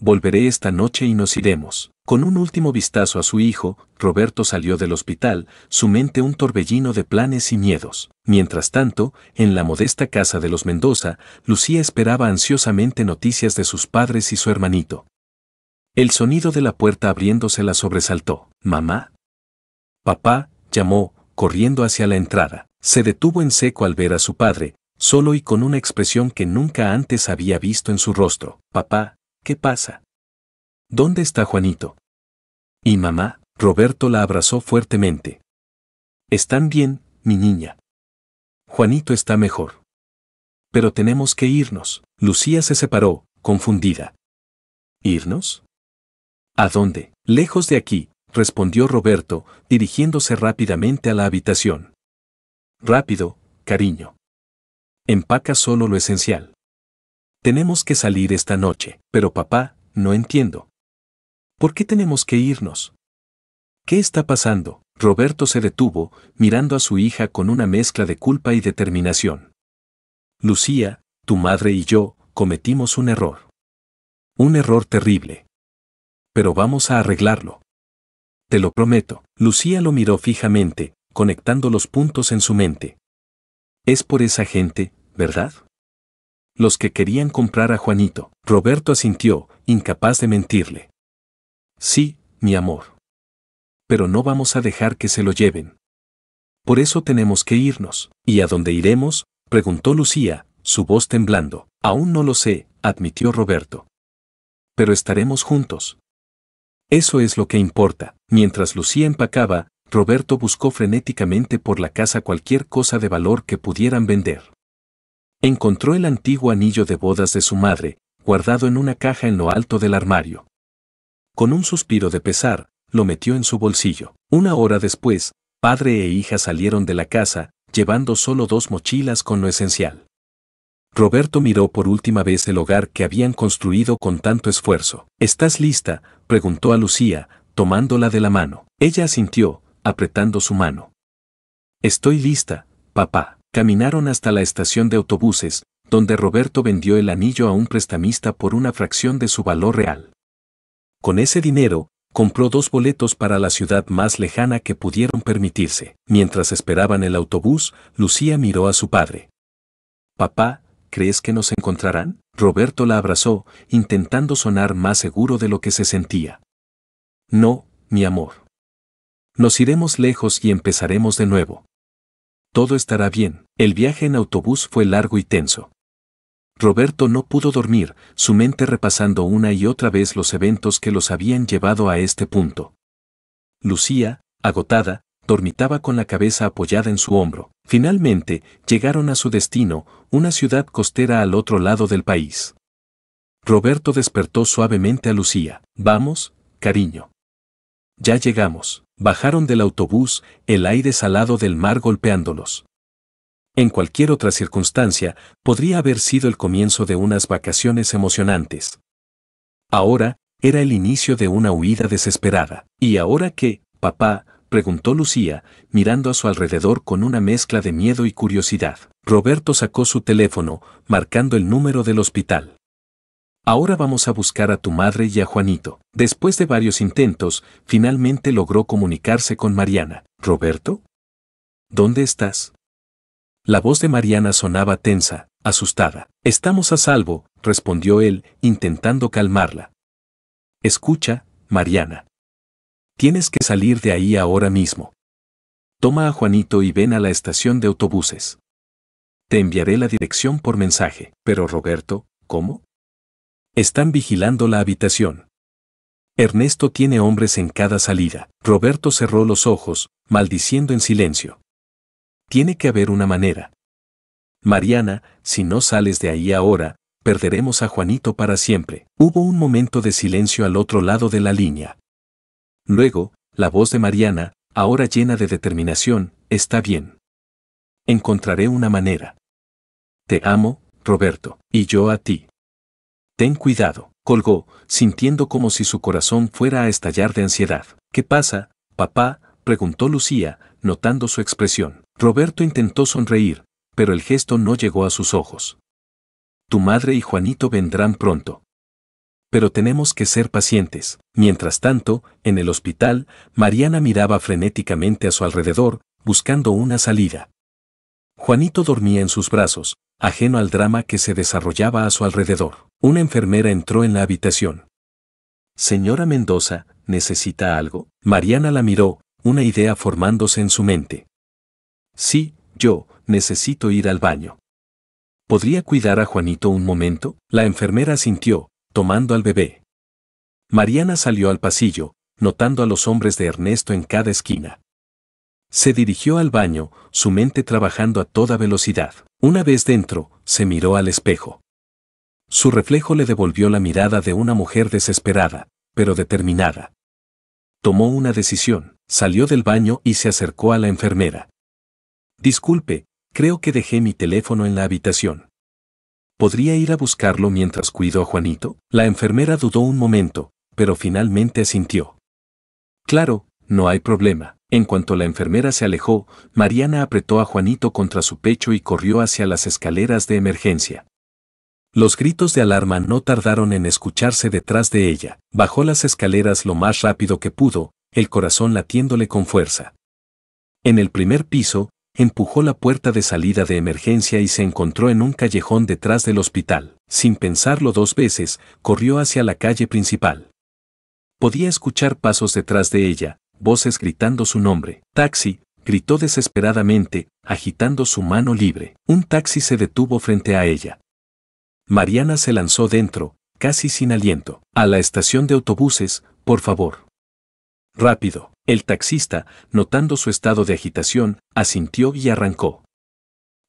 Volveré esta noche y nos iremos. Con un último vistazo a su hijo, Roberto salió del hospital, su mente un torbellino de planes y miedos. Mientras tanto, en la modesta casa de los Mendoza, Lucía esperaba ansiosamente noticias de sus padres y su hermanito. El sonido de la puerta abriéndose la sobresaltó. ¿Mamá? Papá, llamó, corriendo hacia la entrada. Se detuvo en seco al ver a su padre, solo y con una expresión que nunca antes había visto en su rostro. Papá. ¿Qué pasa? ¿Dónde está Juanito? ¿Y mamá? Roberto la abrazó fuertemente. Están bien, mi niña. Juanito está mejor. Pero tenemos que irnos. Lucía se separó, confundida. ¿Irnos? ¿A dónde? Lejos de aquí, respondió Roberto, dirigiéndose rápidamente a la habitación. Rápido, cariño. Empaca solo lo esencial. Tenemos que salir esta noche. Pero papá, no entiendo. ¿Por qué tenemos que irnos? ¿Qué está pasando? Roberto se detuvo, mirando a su hija con una mezcla de culpa y determinación. Lucía, tu madre y yo, cometimos un error. Un error terrible. Pero vamos a arreglarlo. Te lo prometo. Lucía lo miró fijamente, conectando los puntos en su mente. Es por esa gente, ¿verdad? Los que querían comprar a Juanito. Roberto asintió, incapaz de mentirle. Sí, mi amor. Pero no vamos a dejar que se lo lleven. Por eso tenemos que irnos. ¿Y a dónde iremos? Preguntó Lucía, su voz temblando. Aún no lo sé, admitió Roberto. Pero estaremos juntos. Eso es lo que importa. Mientras Lucía empacaba, Roberto buscó frenéticamente por la casa cualquier cosa de valor que pudieran vender. Encontró el antiguo anillo de bodas de su madre, guardado en una caja en lo alto del armario. Con un suspiro de pesar, lo metió en su bolsillo. Una hora después, padre e hija salieron de la casa, llevando solo dos mochilas con lo esencial. Roberto miró por última vez el hogar que habían construido con tanto esfuerzo. ¿Estás lista?, preguntó a Lucía, tomándola de la mano. Ella asintió, apretando su mano. Estoy lista, papá. Caminaron hasta la estación de autobuses, donde Roberto vendió el anillo a un prestamista por una fracción de su valor real. Con ese dinero, compró dos boletos para la ciudad más lejana que pudieron permitirse. Mientras esperaban el autobús, Lucía miró a su padre. Papá, ¿crees que nos encontrarán? Roberto la abrazó, intentando sonar más seguro de lo que se sentía. No, mi amor. Nos iremos lejos y empezaremos de nuevo. Todo estará bien. El viaje en autobús fue largo y tenso. Roberto no pudo dormir, su mente repasando una y otra vez los eventos que los habían llevado a este punto. Lucía, agotada, dormitaba con la cabeza apoyada en su hombro. Finalmente, llegaron a su destino, una ciudad costera al otro lado del país. Roberto despertó suavemente a Lucía. Vamos, cariño. Ya llegamos. Bajaron del autobús, el aire salado del mar golpeándolos. En cualquier otra circunstancia, podría haber sido el comienzo de unas vacaciones emocionantes. Ahora, era el inicio de una huida desesperada. ¿Y ahora qué, papá?, preguntó Lucía, mirando a su alrededor con una mezcla de miedo y curiosidad. Roberto sacó su teléfono, marcando el número del hospital. Ahora vamos a buscar a tu madre y a Juanito. Después de varios intentos, finalmente logró comunicarse con Mariana. ¿Roberto? ¿Dónde estás? La voz de Mariana sonaba tensa, asustada. Estamos a salvo, respondió él, intentando calmarla. Escucha, Mariana. Tienes que salir de ahí ahora mismo. Toma a Juanito y ven a la estación de autobuses. Te enviaré la dirección por mensaje. Pero Roberto, ¿cómo? Están vigilando la habitación. Ernesto tiene hombres en cada salida. Roberto cerró los ojos, maldiciendo en silencio. Tiene que haber una manera. Mariana, si no sales de ahí ahora, perderemos a Juanito para siempre. Hubo un momento de silencio al otro lado de la línea. Luego, la voz de Mariana, ahora llena de determinación, está bien. Encontraré una manera. Te amo, Roberto, y yo a ti. Ten cuidado. Colgó, sintiendo como si su corazón fuera a estallar de ansiedad. ¿Qué pasa, papá? Preguntó Lucía, notando su expresión. Roberto intentó sonreír, pero el gesto no llegó a sus ojos. Tu madre y Juanito vendrán pronto. Pero tenemos que ser pacientes. Mientras tanto, en el hospital, Mariana miraba frenéticamente a su alrededor, buscando una salida. Juanito dormía en sus brazos, ajeno al drama que se desarrollaba a su alrededor. Una enfermera entró en la habitación. Señora Mendoza, ¿necesita algo? Mariana la miró, una idea formándose en su mente. Sí, yo, necesito ir al baño. ¿Podría cuidar a Juanito un momento? La enfermera asintió, tomando al bebé. Mariana salió al pasillo, notando a los hombres de Ernesto en cada esquina. Se dirigió al baño, su mente trabajando a toda velocidad. Una vez dentro, se miró al espejo. Su reflejo le devolvió la mirada de una mujer desesperada, pero determinada. Tomó una decisión, salió del baño y se acercó a la enfermera. Disculpe, creo que dejé mi teléfono en la habitación. ¿Podría ir a buscarlo mientras cuido a Juanito? La enfermera dudó un momento, pero finalmente asintió. Claro, no hay problema. En cuanto la enfermera se alejó, Mariana apretó a Juanito contra su pecho y corrió hacia las escaleras de emergencia. Los gritos de alarma no tardaron en escucharse detrás de ella. Bajó las escaleras lo más rápido que pudo, el corazón latiéndole con fuerza. En el primer piso, empujó la puerta de salida de emergencia y se encontró en un callejón detrás del hospital. Sin pensarlo dos veces, corrió hacia la calle principal. Podía escuchar pasos detrás de ella, voces gritando su nombre. Taxi, gritó desesperadamente, agitando su mano libre. Un taxi se detuvo frente a ella. Mariana se lanzó dentro, casi sin aliento. A la estación de autobuses, por favor. Rápido. El taxista, notando su estado de agitación, asintió y arrancó.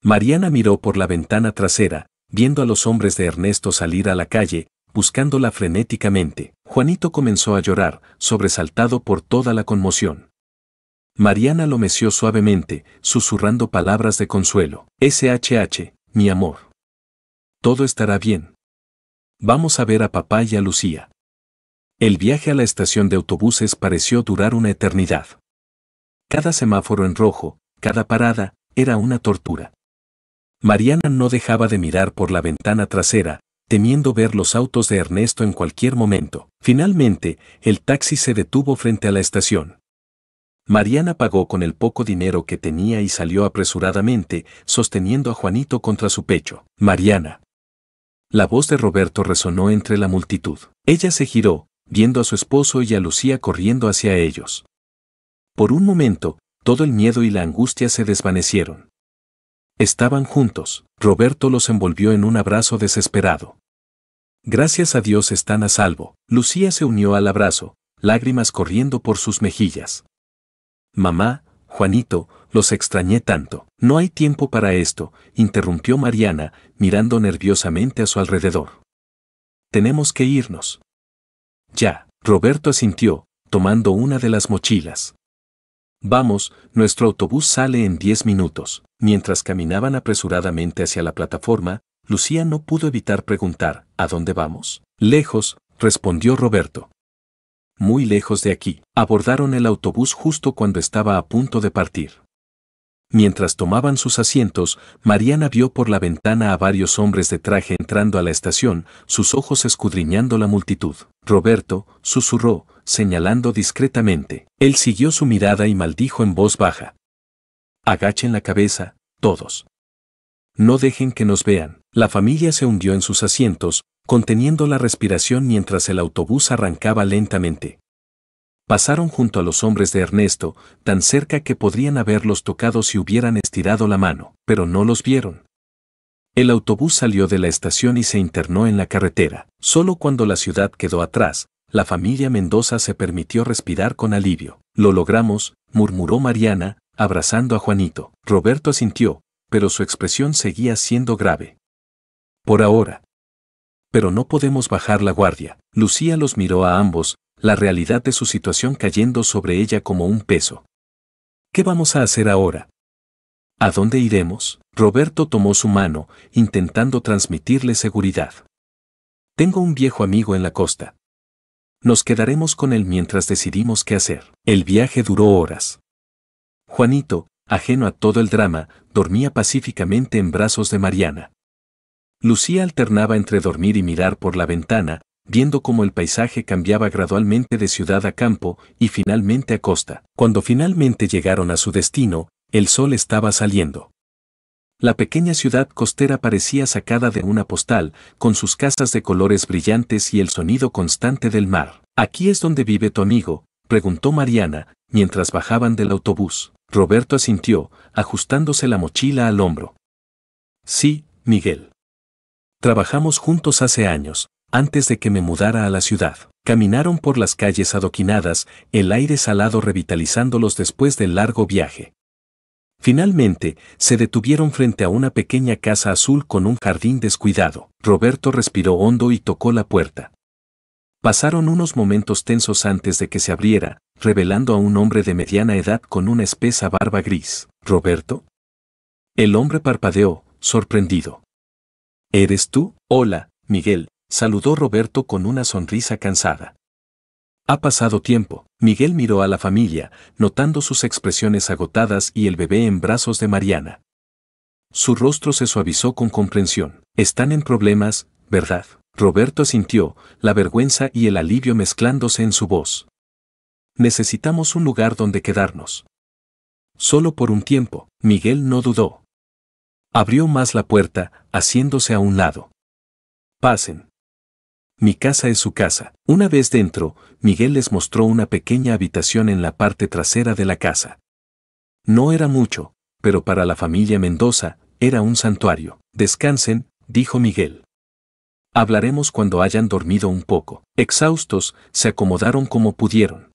Mariana miró por la ventana trasera, viendo a los hombres de Ernesto salir a la calle, buscándola frenéticamente. Juanito comenzó a llorar, sobresaltado por toda la conmoción. Mariana lo meció suavemente, susurrando palabras de consuelo. S H H, mi amor. Todo estará bien. Vamos a ver a papá y a Lucía. El viaje a la estación de autobuses pareció durar una eternidad. Cada semáforo en rojo, cada parada, era una tortura. Mariana no dejaba de mirar por la ventana trasera, temiendo ver los autos de Ernesto en cualquier momento. Finalmente, el taxi se detuvo frente a la estación. Mariana pagó con el poco dinero que tenía y salió apresuradamente, sosteniendo a Juanito contra su pecho. Mariana. La voz de Roberto resonó entre la multitud. Ella se giró, viendo a su esposo y a Lucía corriendo hacia ellos. Por un momento, todo el miedo y la angustia se desvanecieron. Estaban juntos. Roberto los envolvió en un abrazo desesperado. Gracias a Dios están a salvo. Lucía se unió al abrazo, lágrimas corriendo por sus mejillas. Mamá, Juanito, los extrañé tanto. No hay tiempo para esto, interrumpió Mariana, mirando nerviosamente a su alrededor. Tenemos que irnos. Ya, Roberto asintió, tomando una de las mochilas. Vamos, nuestro autobús sale en diez minutos. Mientras caminaban apresuradamente hacia la plataforma, Lucía no pudo evitar preguntar, ¿a dónde vamos? Lejos, respondió Roberto. Muy lejos de aquí. Abordaron el autobús justo cuando estaba a punto de partir. Mientras tomaban sus asientos, Mariana vio por la ventana a varios hombres de traje entrando a la estación, sus ojos escudriñando la multitud. Roberto, susurró, señalando discretamente. Él siguió su mirada y maldijo en voz baja. Agachen la cabeza, todos. No dejen que nos vean. La familia se hundió en sus asientos, conteniendo la respiración mientras el autobús arrancaba lentamente. pasaron junto a los hombres de Ernesto, tan cerca que podrían haberlos tocado si hubieran estirado la mano, pero no los vieron. El autobús salió de la estación y se internó en la carretera. Solo cuando la ciudad quedó atrás, la familia Mendoza se permitió respirar con alivio. Lo logramos, murmuró Mariana, abrazando a Juanito. Roberto asintió, pero su expresión seguía siendo grave. Por ahora. Pero no podemos bajar la guardia. Lucía los miró a ambos, la realidad de su situación cayendo sobre ella como un peso. ¿Qué vamos a hacer ahora? ¿A dónde iremos? Roberto tomó su mano, intentando transmitirle seguridad. Tengo un viejo amigo en la costa. Nos quedaremos con él mientras decidimos qué hacer. El viaje duró horas. Juanito, ajeno a todo el drama, dormía pacíficamente en brazos de Mariana. Lucía alternaba entre dormir y mirar por la ventana, viendo cómo el paisaje cambiaba gradualmente de ciudad a campo y finalmente a costa. Cuando finalmente llegaron a su destino, el sol estaba saliendo. La pequeña ciudad costera parecía sacada de una postal, con sus casas de colores brillantes y el sonido constante del mar. ¿Aquí es donde vive tu amigo?, preguntó Mariana, mientras bajaban del autobús. Roberto asintió, ajustándose la mochila al hombro. Sí, Miguel. Trabajamos juntos hace años, antes de que me mudara a la ciudad. Caminaron por las calles adoquinadas, el aire salado revitalizándolos después del largo viaje. Finalmente, se detuvieron frente a una pequeña casa azul con un jardín descuidado. Roberto respiró hondo y tocó la puerta. Pasaron unos momentos tensos antes de que se abriera, revelando a un hombre de mediana edad con una espesa barba gris. ¿Roberto? El hombre parpadeó, sorprendido. ¿Eres tú? Hola, Miguel, saludó Roberto con una sonrisa cansada. Ha pasado tiempo. Miguel miró a la familia, notando sus expresiones agotadas y el bebé en brazos de Mariana. Su rostro se suavizó con comprensión. Están en problemas, ¿verdad? Roberto asintió, la vergüenza y el alivio mezclándose en su voz. Necesitamos un lugar donde quedarnos. Solo por un tiempo. Miguel no dudó. Abrió más la puerta, haciéndose a un lado. Pasen. Mi casa es su casa. Una vez dentro, Miguel les mostró una pequeña habitación en la parte trasera de la casa. No era mucho, pero para la familia Mendoza, era un santuario. Descansen, dijo Miguel. Hablaremos cuando hayan dormido un poco. Exhaustos, se acomodaron como pudieron.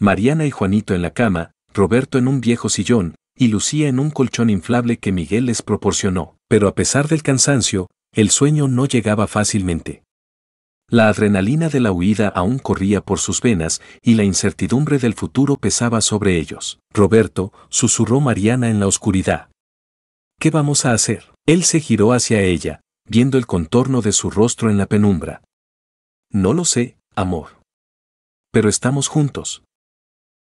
Mariana y Juanito en la cama, Roberto en un viejo sillón, y Lucía en un colchón inflable que Miguel les proporcionó. Pero a pesar del cansancio, el sueño no llegaba fácilmente. La adrenalina de la huida aún corría por sus venas y la incertidumbre del futuro pesaba sobre ellos. Roberto, susurró Mariana en la oscuridad. ¿Qué vamos a hacer? Él se giró hacia ella, viendo el contorno de su rostro en la penumbra. No lo sé, amor. Pero estamos juntos.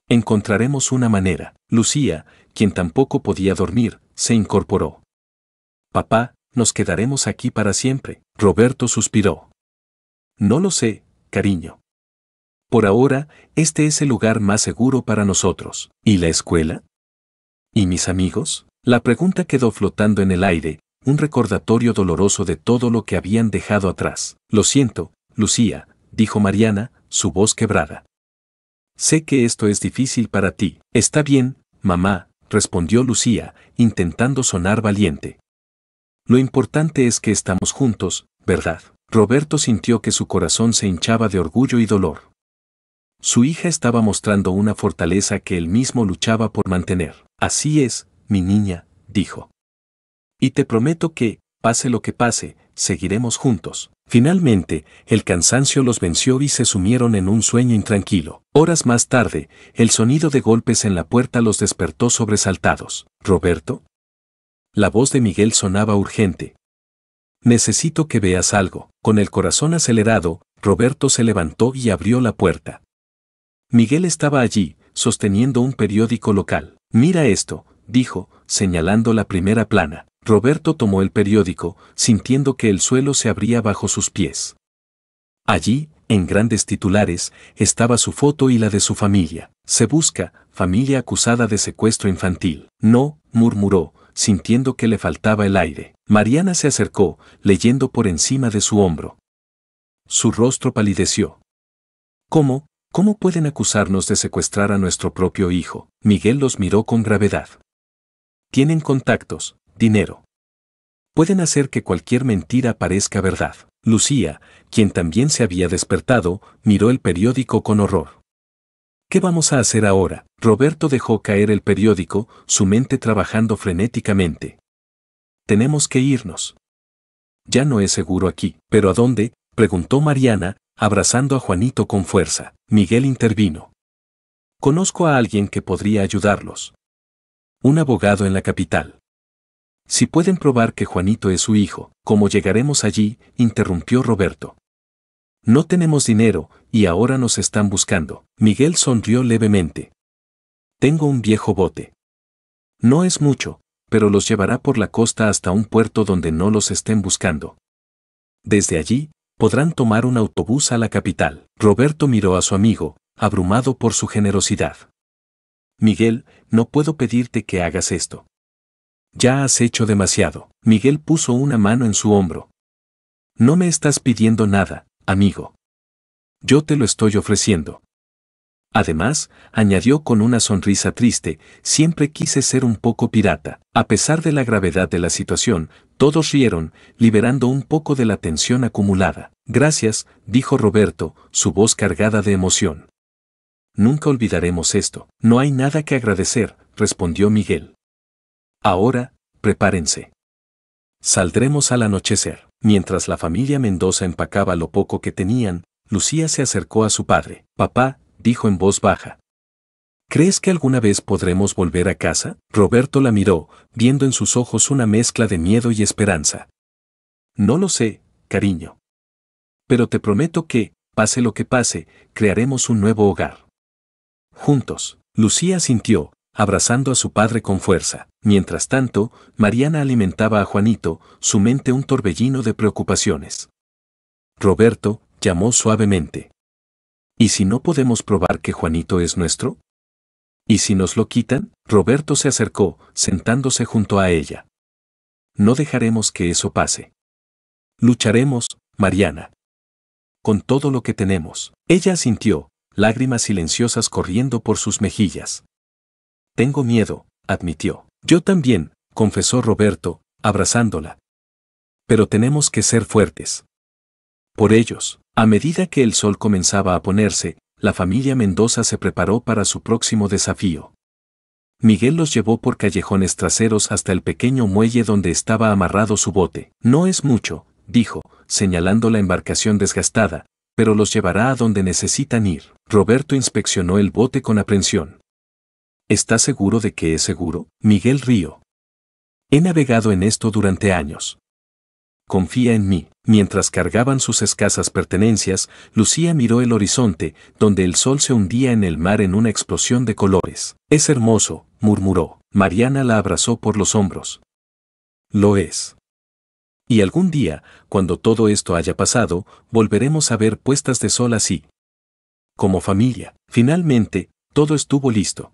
Encontraremos una manera. Lucía, quien tampoco podía dormir, se incorporó. Papá, nos quedaremos aquí para siempre. Roberto suspiró. No lo sé, cariño. Por ahora, este es el lugar más seguro para nosotros. ¿Y la escuela? ¿Y mis amigos? La pregunta quedó flotando en el aire, un recordatorio doloroso de todo lo que habían dejado atrás. Lo siento, Lucía, dijo Mariana, su voz quebrada. Sé que esto es difícil para ti. Está bien, mamá, respondió Lucía, intentando sonar valiente. Lo importante es que estamos juntos, ¿verdad? Roberto sintió que su corazón se hinchaba de orgullo y dolor. Su hija estaba mostrando una fortaleza que él mismo luchaba por mantener. Así es, mi niña, dijo. Y te prometo que, pase lo que pase, seguiremos juntos. Finalmente, el cansancio los venció y se sumieron en un sueño intranquilo. Horas más tarde, el sonido de golpes en la puerta los despertó sobresaltados. ¿Roberto? La voz de Miguel sonaba urgente. Necesito que veas algo. Con el corazón acelerado, Roberto se levantó y abrió la puerta. Miguel estaba allí, sosteniendo un periódico local. Mira esto, dijo, señalando la primera plana. Roberto tomó el periódico, sintiendo que el suelo se abría bajo sus pies. Allí, en grandes titulares, estaba su foto y la de su familia. Se busca, familia acusada de secuestro infantil. No, murmuró, sintiendo que le faltaba el aire. Mariana se acercó, leyendo por encima de su hombro. Su rostro palideció. ¿Cómo? ¿Cómo pueden acusarnos de secuestrar a nuestro propio hijo? Miguel los miró con gravedad. Tienen contactos, dinero. Pueden hacer que cualquier mentira parezca verdad. Lucía, quien también se había despertado, miró el periódico con horror. ¿Qué vamos a hacer ahora? Roberto dejó caer el periódico, su mente trabajando frenéticamente. Tenemos que irnos. Ya no es seguro aquí. ¿Pero a dónde? Preguntó Mariana, abrazando a Juanito con fuerza. Miguel intervino. Conozco a alguien que podría ayudarlos. Un abogado en la capital. Si pueden probar que Juanito es su hijo, ¿cómo llegaremos allí? Interrumpió Roberto. No tenemos dinero, y ahora nos están buscando. Miguel sonrió levemente. Tengo un viejo bote. No es mucho, pero los llevará por la costa hasta un puerto donde no los estén buscando. Desde allí, podrán tomar un autobús a la capital. Roberto miró a su amigo, abrumado por su generosidad. Miguel, no puedo pedirte que hagas esto. Ya has hecho demasiado. Miguel puso una mano en su hombro. No me estás pidiendo nada, amigo. Yo te lo estoy ofreciendo. Además, añadió con una sonrisa triste, siempre quise ser un poco pirata. A pesar de la gravedad de la situación, todos rieron, liberando un poco de la tensión acumulada. Gracias, dijo Roberto, su voz cargada de emoción. Nunca olvidaremos esto. No hay nada que agradecer, respondió Miguel. Ahora, prepárense. Saldremos al anochecer. Mientras la familia Mendoza empacaba lo poco que tenían, Lucía se acercó a su padre. Papá, dijo en voz baja. ¿Crees que alguna vez podremos volver a casa? Roberto la miró, viendo en sus ojos una mezcla de miedo y esperanza. No lo sé, cariño. Pero te prometo que, pase lo que pase, crearemos un nuevo hogar. Juntos. Lucía sintió, abrazando a su padre con fuerza. Mientras tanto, Mariana alimentaba a Juanito, su mente un torbellino de preocupaciones. Roberto llamó suavemente. ¿Y si no podemos probar que Juanito es nuestro? ¿Y si nos lo quitan? Roberto se acercó, sentándose junto a ella. No dejaremos que eso pase. Lucharemos, Mariana. Con todo lo que tenemos. Ella asintió, lágrimas silenciosas corriendo por sus mejillas. Tengo miedo, admitió. Yo también, confesó Roberto, abrazándola. Pero tenemos que ser fuertes. Por ellos. A medida que el sol comenzaba a ponerse, la familia Mendoza se preparó para su próximo desafío. Miguel los llevó por callejones traseros hasta el pequeño muelle donde estaba amarrado su bote. No es mucho, dijo, señalando la embarcación desgastada, pero los llevará a donde necesitan ir. Roberto inspeccionó el bote con aprensión. ¿Estás seguro de que es seguro? Miguel rió. He navegado en esto durante años. Confía en mí. Mientras cargaban sus escasas pertenencias, Lucía miró el horizonte, donde el sol se hundía en el mar en una explosión de colores. Es hermoso, murmuró. Mariana la abrazó por los hombros. Lo es. Y algún día, cuando todo esto haya pasado, volveremos a ver puestas de sol así. Como familia. Finalmente, todo estuvo listo.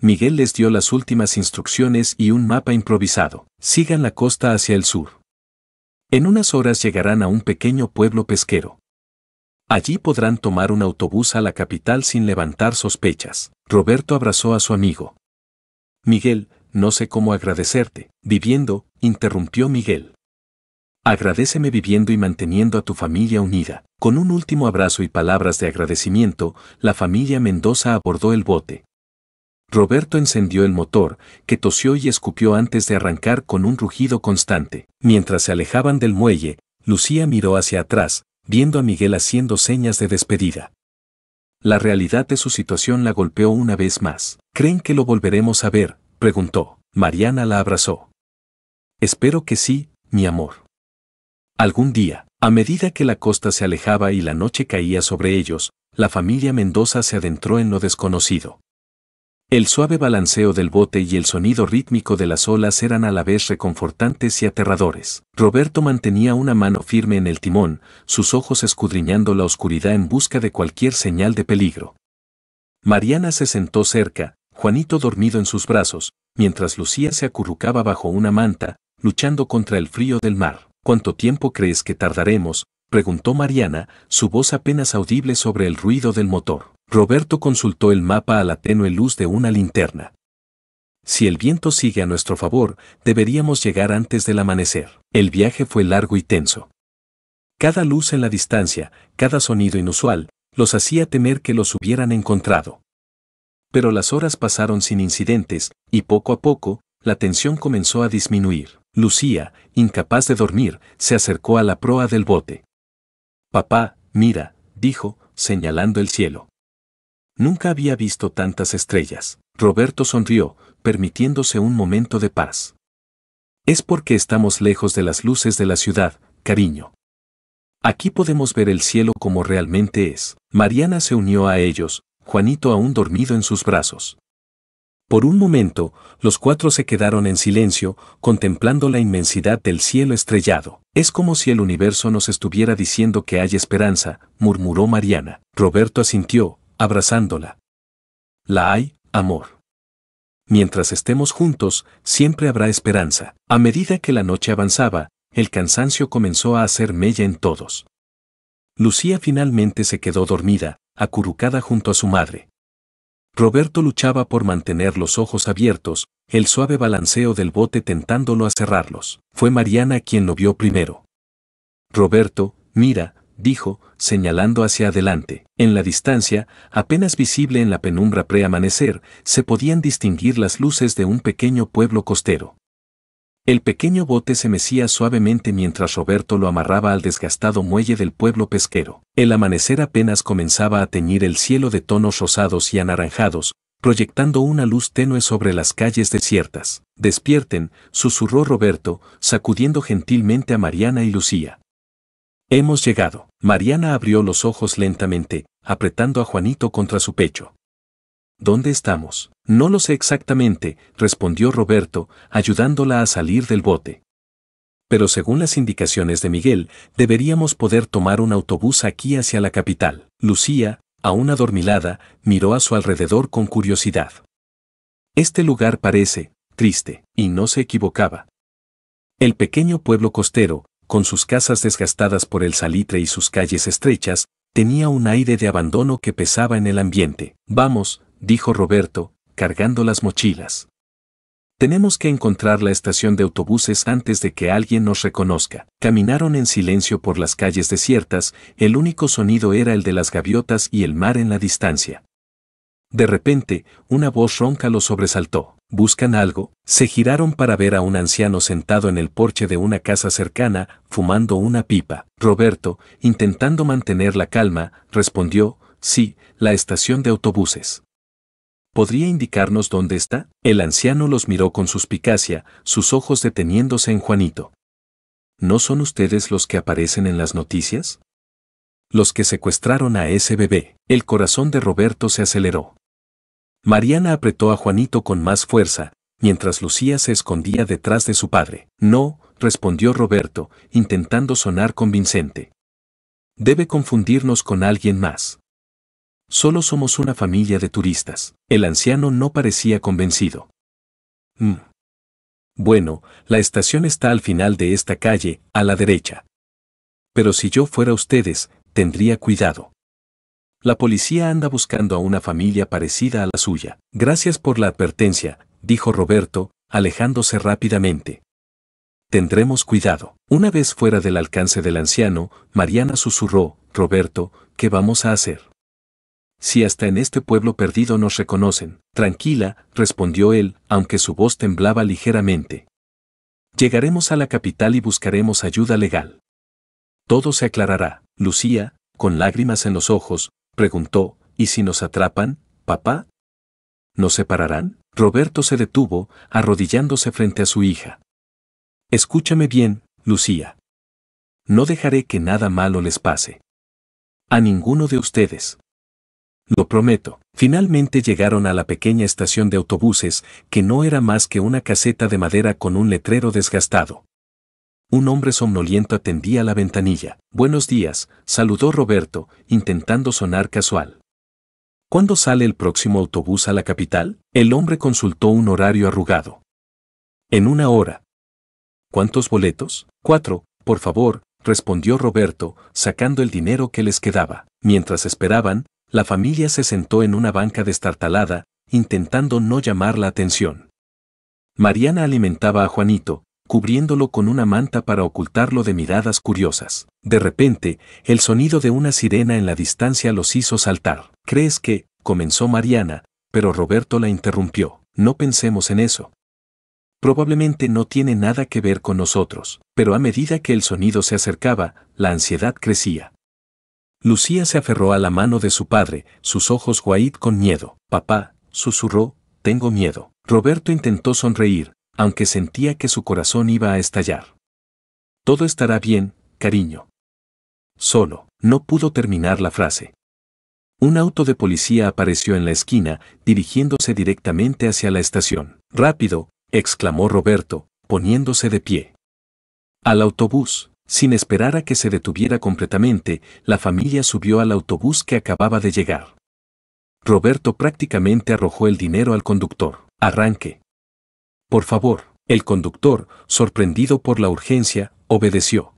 Miguel les dio las últimas instrucciones y un mapa improvisado. Sigan la costa hacia el sur. En unas horas llegarán a un pequeño pueblo pesquero. Allí podrán tomar un autobús a la capital sin levantar sospechas. Roberto abrazó a su amigo. Miguel, no sé cómo agradecerte. Viviendo, interrumpió Miguel. Agradéceme viviendo y manteniendo a tu familia unida. Con un último abrazo y palabras de agradecimiento, la familia Mendoza abordó el bote. Roberto encendió el motor, que tosió y escupió antes de arrancar con un rugido constante. Mientras se alejaban del muelle, Lucía miró hacia atrás, viendo a Miguel haciendo señas de despedida. La realidad de su situación la golpeó una vez más. ¿Creen que lo volveremos a ver? Preguntó. Mariana la abrazó. Espero que sí, mi amor. Algún día, a medida que la costa se alejaba y la noche caía sobre ellos, la familia Mendoza se adentró en lo desconocido. El suave balanceo del bote y el sonido rítmico de las olas eran a la vez reconfortantes y aterradores. Roberto mantenía una mano firme en el timón, sus ojos escudriñando la oscuridad en busca de cualquier señal de peligro. Mariana se sentó cerca, Juanito dormido en sus brazos, mientras Lucía se acurrucaba bajo una manta, luchando contra el frío del mar. ¿Cuánto tiempo crees que tardaremos? preguntó Mariana, su voz apenas audible sobre el ruido del motor. Roberto consultó el mapa a la tenue luz de una linterna. Si el viento sigue a nuestro favor, deberíamos llegar antes del amanecer. El viaje fue largo y tenso. Cada luz en la distancia, cada sonido inusual, los hacía temer que los hubieran encontrado. Pero las horas pasaron sin incidentes, y poco a poco, la tensión comenzó a disminuir. Lucía, incapaz de dormir, se acercó a la proa del bote. «Papá, mira», dijo, señalando el cielo. Nunca había visto tantas estrellas. Roberto sonrió, permitiéndose un momento de paz. «Es porque estamos lejos de las luces de la ciudad, cariño. Aquí podemos ver el cielo como realmente es». Mariana se unió a ellos, Juanito aún dormido en sus brazos. Por un momento, los cuatro se quedaron en silencio, contemplando la inmensidad del cielo estrellado. «Es como si el universo nos estuviera diciendo que hay esperanza», murmuró Mariana. Roberto asintió, abrazándola. «La hay, amor. Mientras estemos juntos, siempre habrá esperanza». A medida que la noche avanzaba, el cansancio comenzó a hacer mella en todos. Lucía finalmente se quedó dormida, acurrucada junto a su madre. Roberto luchaba por mantener los ojos abiertos, el suave balanceo del bote tentándolo a cerrarlos. Fue Mariana quien lo vio primero. «Roberto, mira», dijo, señalando hacia adelante. En la distancia, apenas visible en la penumbra preamanecer, se podían distinguir las luces de un pequeño pueblo costero. El pequeño bote se mecía suavemente mientras Roberto lo amarraba al desgastado muelle del pueblo pesquero. El amanecer apenas comenzaba a teñir el cielo de tonos rosados y anaranjados, proyectando una luz tenue sobre las calles desiertas. «Despierten», susurró Roberto, sacudiendo gentilmente a Mariana y Lucía. «Hemos llegado». Mariana abrió los ojos lentamente, apretando a Juanito contra su pecho. «¿Dónde estamos?» «No lo sé exactamente», respondió Roberto, ayudándola a salir del bote. «Pero según las indicaciones de Miguel, deberíamos poder tomar un autobús aquí hacia la capital». Lucía, aún adormilada, miró a su alrededor con curiosidad. Este lugar parece triste, y no se equivocaba. El pequeño pueblo costero, con sus casas desgastadas por el salitre y sus calles estrechas, tenía un aire de abandono que pesaba en el ambiente. «Vamos», dijo Roberto, cargando las mochilas. «Tenemos que encontrar la estación de autobuses antes de que alguien nos reconozca». Caminaron en silencio por las calles desiertas, el único sonido era el de las gaviotas y el mar en la distancia. De repente, una voz ronca los sobresaltó. «¿Buscan algo?». Se giraron para ver a un anciano sentado en el porche de una casa cercana, fumando una pipa. Roberto, intentando mantener la calma, respondió, «Sí, la estación de autobuses. ¿Podría indicarnos dónde está?». El anciano los miró con suspicacia, sus ojos deteniéndose en Juanito. «¿No son ustedes los que aparecen en las noticias? Los que secuestraron a ese bebé». El corazón de Roberto se aceleró. Mariana apretó a Juanito con más fuerza, mientras Lucía se escondía detrás de su padre. «No», respondió Roberto, intentando sonar convincente. «Debe confundirnos con alguien más. Solo somos una familia de turistas». El anciano no parecía convencido. Mm. «Bueno, la estación está al final de esta calle, a la derecha. Pero si yo fuera ustedes, tendría cuidado. La policía anda buscando a una familia parecida a la suya». «Gracias por la advertencia», dijo Roberto, alejándose rápidamente. «Tendremos cuidado». Una vez fuera del alcance del anciano, Mariana susurró, «Roberto, ¿qué vamos a hacer? Si hasta en este pueblo perdido nos reconocen». «Tranquila», respondió él, aunque su voz temblaba ligeramente. «Llegaremos a la capital y buscaremos ayuda legal. Todo se aclarará». Lucía, con lágrimas en los ojos, preguntó, «¿Y si nos atrapan, papá? ¿Nos separarán?». Roberto se detuvo, arrodillándose frente a su hija. «Escúchame bien, Lucía. No dejaré que nada malo les pase. A ninguno de ustedes. Lo prometo». Finalmente llegaron a la pequeña estación de autobuses, que no era más que una caseta de madera con un letrero desgastado. Un hombre somnoliento atendía la ventanilla. «Buenos días», saludó Roberto, intentando sonar casual. «¿Cuándo sale el próximo autobús a la capital?». El hombre consultó un horario arrugado. «En una hora». «¿Cuántos boletos?». «Cuatro, por favor», respondió Roberto, sacando el dinero que les quedaba. Mientras esperaban, la familia se sentó en una banca destartalada, intentando no llamar la atención. Mariana alimentaba a Juanito, cubriéndolo con una manta para ocultarlo de miradas curiosas. De repente, el sonido de una sirena en la distancia los hizo saltar. ¿Crees que? Comenzó Mariana, pero Roberto la interrumpió. No pensemos en eso. Probablemente no tiene nada que ver con nosotros, pero a medida que el sonido se acercaba, la ansiedad crecía. Lucía se aferró a la mano de su padre, sus ojos huían con miedo. Papá, susurró, tengo miedo. Roberto intentó sonreír, aunque sentía que su corazón iba a estallar. Todo estará bien, cariño. Solo, no pudo terminar la frase. Un auto de policía apareció en la esquina, dirigiéndose directamente hacia la estación. Rápido, exclamó Roberto, poniéndose de pie. Al autobús. Sin esperar a que se detuviera completamente, la familia subió al autobús que acababa de llegar. Roberto prácticamente arrojó el dinero al conductor. Arranque. Por favor. El conductor, sorprendido por la urgencia, obedeció.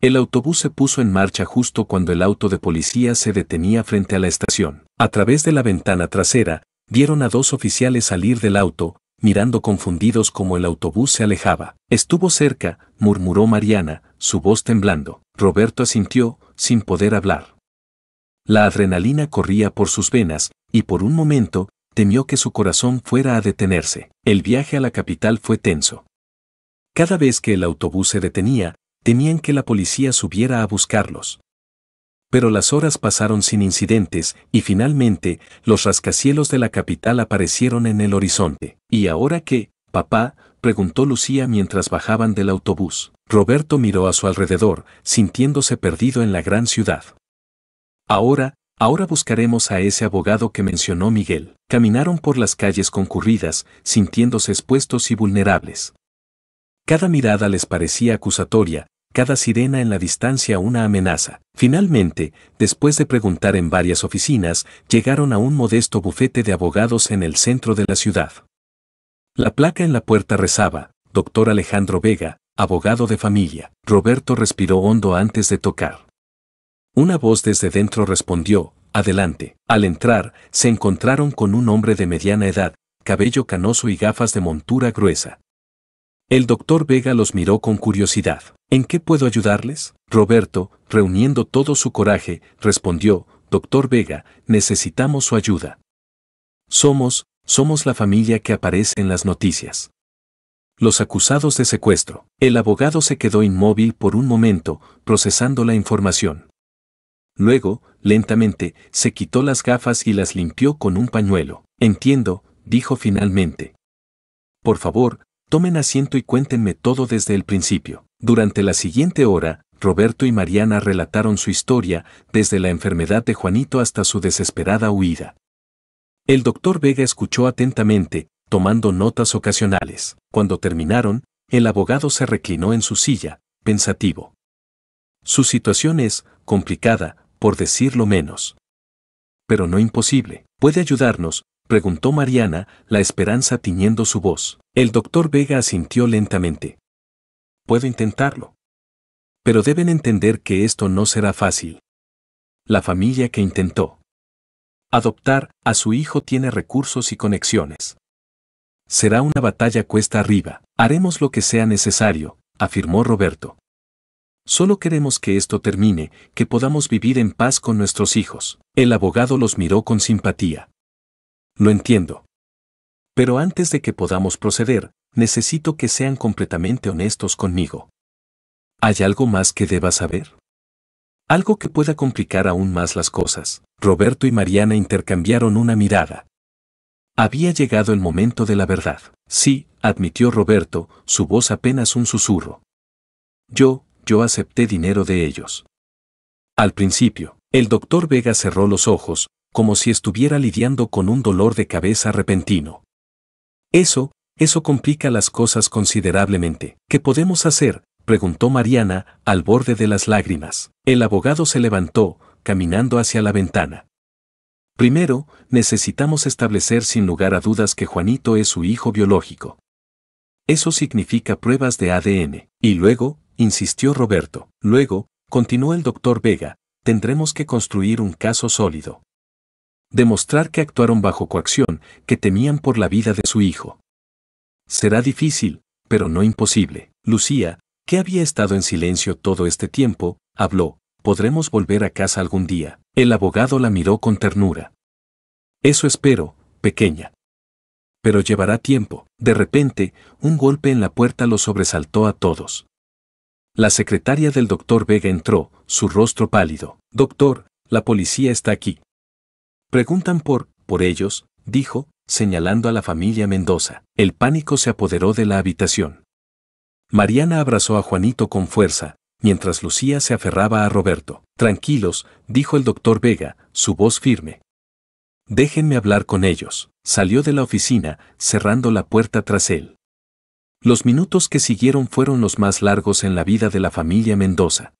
El autobús se puso en marcha justo cuando el auto de policía se detenía frente a la estación. A través de la ventana trasera, vieron a dos oficiales salir del auto, mirando confundidos como el autobús se alejaba. Estuvo cerca, murmuró Mariana, su voz temblando. Roberto asintió, sin poder hablar. La adrenalina corría por sus venas, y por un momento, temió que su corazón fuera a detenerse. El viaje a la capital fue tenso. Cada vez que el autobús se detenía, temían que la policía subiera a buscarlos. Pero las horas pasaron sin incidentes y finalmente los rascacielos de la capital aparecieron en el horizonte. ¿Y ahora qué, papá? Preguntó Lucía mientras bajaban del autobús. Roberto miró a su alrededor, sintiéndose perdido en la gran ciudad. Ahora, ahora buscaremos a ese abogado que mencionó Miguel. Caminaron por las calles concurridas, sintiéndose expuestos y vulnerables. Cada mirada les parecía acusatoria, cada sirena en la distancia una amenaza. Finalmente, después de preguntar en varias oficinas, llegaron a un modesto bufete de abogados en el centro de la ciudad. La placa en la puerta rezaba, doctor Alejandro Vega, abogado de familia. Roberto respiró hondo antes de tocar. Una voz desde dentro respondió, adelante. Al entrar, se encontraron con un hombre de mediana edad, cabello canoso y gafas de montura gruesa. El doctor Vega los miró con curiosidad. ¿En qué puedo ayudarles? Roberto, reuniendo todo su coraje, respondió, doctor Vega, necesitamos su ayuda. Somos, somos la familia que aparece en las noticias. Los acusados de secuestro. El abogado se quedó inmóvil por un momento, procesando la información. Luego, lentamente, se quitó las gafas y las limpió con un pañuelo. Entiendo, dijo finalmente. Por favor, tomen asiento y cuéntenme todo desde el principio. Durante la siguiente hora, Roberto y Mariana relataron su historia, desde la enfermedad de Juanito hasta su desesperada huida. El doctor Vega escuchó atentamente, tomando notas ocasionales. Cuando terminaron, el abogado se reclinó en su silla, pensativo. Su situación es complicada, por decirlo menos. Pero no imposible. ¿Puede ayudarnos? Preguntó Mariana, la esperanza tiñendo su voz. El doctor Vega asintió lentamente. Puedo intentarlo. Pero deben entender que esto no será fácil. La familia que intentó adoptar a su hijo tiene recursos y conexiones. Será una batalla cuesta arriba. Haremos lo que sea necesario, afirmó Roberto. Solo queremos que esto termine, que podamos vivir en paz con nuestros hijos. El abogado los miró con simpatía. Lo entiendo. Pero antes de que podamos proceder, necesito que sean completamente honestos conmigo. ¿Hay algo más que deba saber? Algo que pueda complicar aún más las cosas. Roberto y Mariana intercambiaron una mirada. Había llegado el momento de la verdad. Sí, admitió Roberto, su voz apenas un susurro. Yo, yo acepté dinero de ellos. Al principio, el doctor Vega cerró los ojos, como si estuviera lidiando con un dolor de cabeza repentino. Eso, eso complica las cosas considerablemente. ¿Qué podemos hacer? Preguntó Mariana, al borde de las lágrimas. El abogado se levantó, caminando hacia la ventana. Primero, necesitamos establecer sin lugar a dudas que Juanito es su hijo biológico. Eso significa pruebas de A D N. Y luego, insistió Roberto. Luego, continuó el doctor Vega, tendremos que construir un caso sólido. Demostrar que actuaron bajo coacción, que temían por la vida de su hijo. Será difícil, pero no imposible. Lucía, que había estado en silencio todo este tiempo, habló. Podremos volver a casa algún día. El abogado la miró con ternura. Eso espero, pequeña. Pero llevará tiempo. De repente, un golpe en la puerta los sobresaltó a todos. La secretaria del doctor Vega entró, su rostro pálido. Doctor, la policía está aquí. Preguntan por, por ellos, dijo, señalando a la familia Mendoza. El pánico se apoderó de la habitación. Mariana abrazó a Juanito con fuerza, mientras Lucía se aferraba a Roberto. Tranquilos, dijo el doctor Vega, su voz firme. Déjenme hablar con ellos. Salió de la oficina, cerrando la puerta tras él. Los minutos que siguieron fueron los más largos en la vida de la familia Mendoza.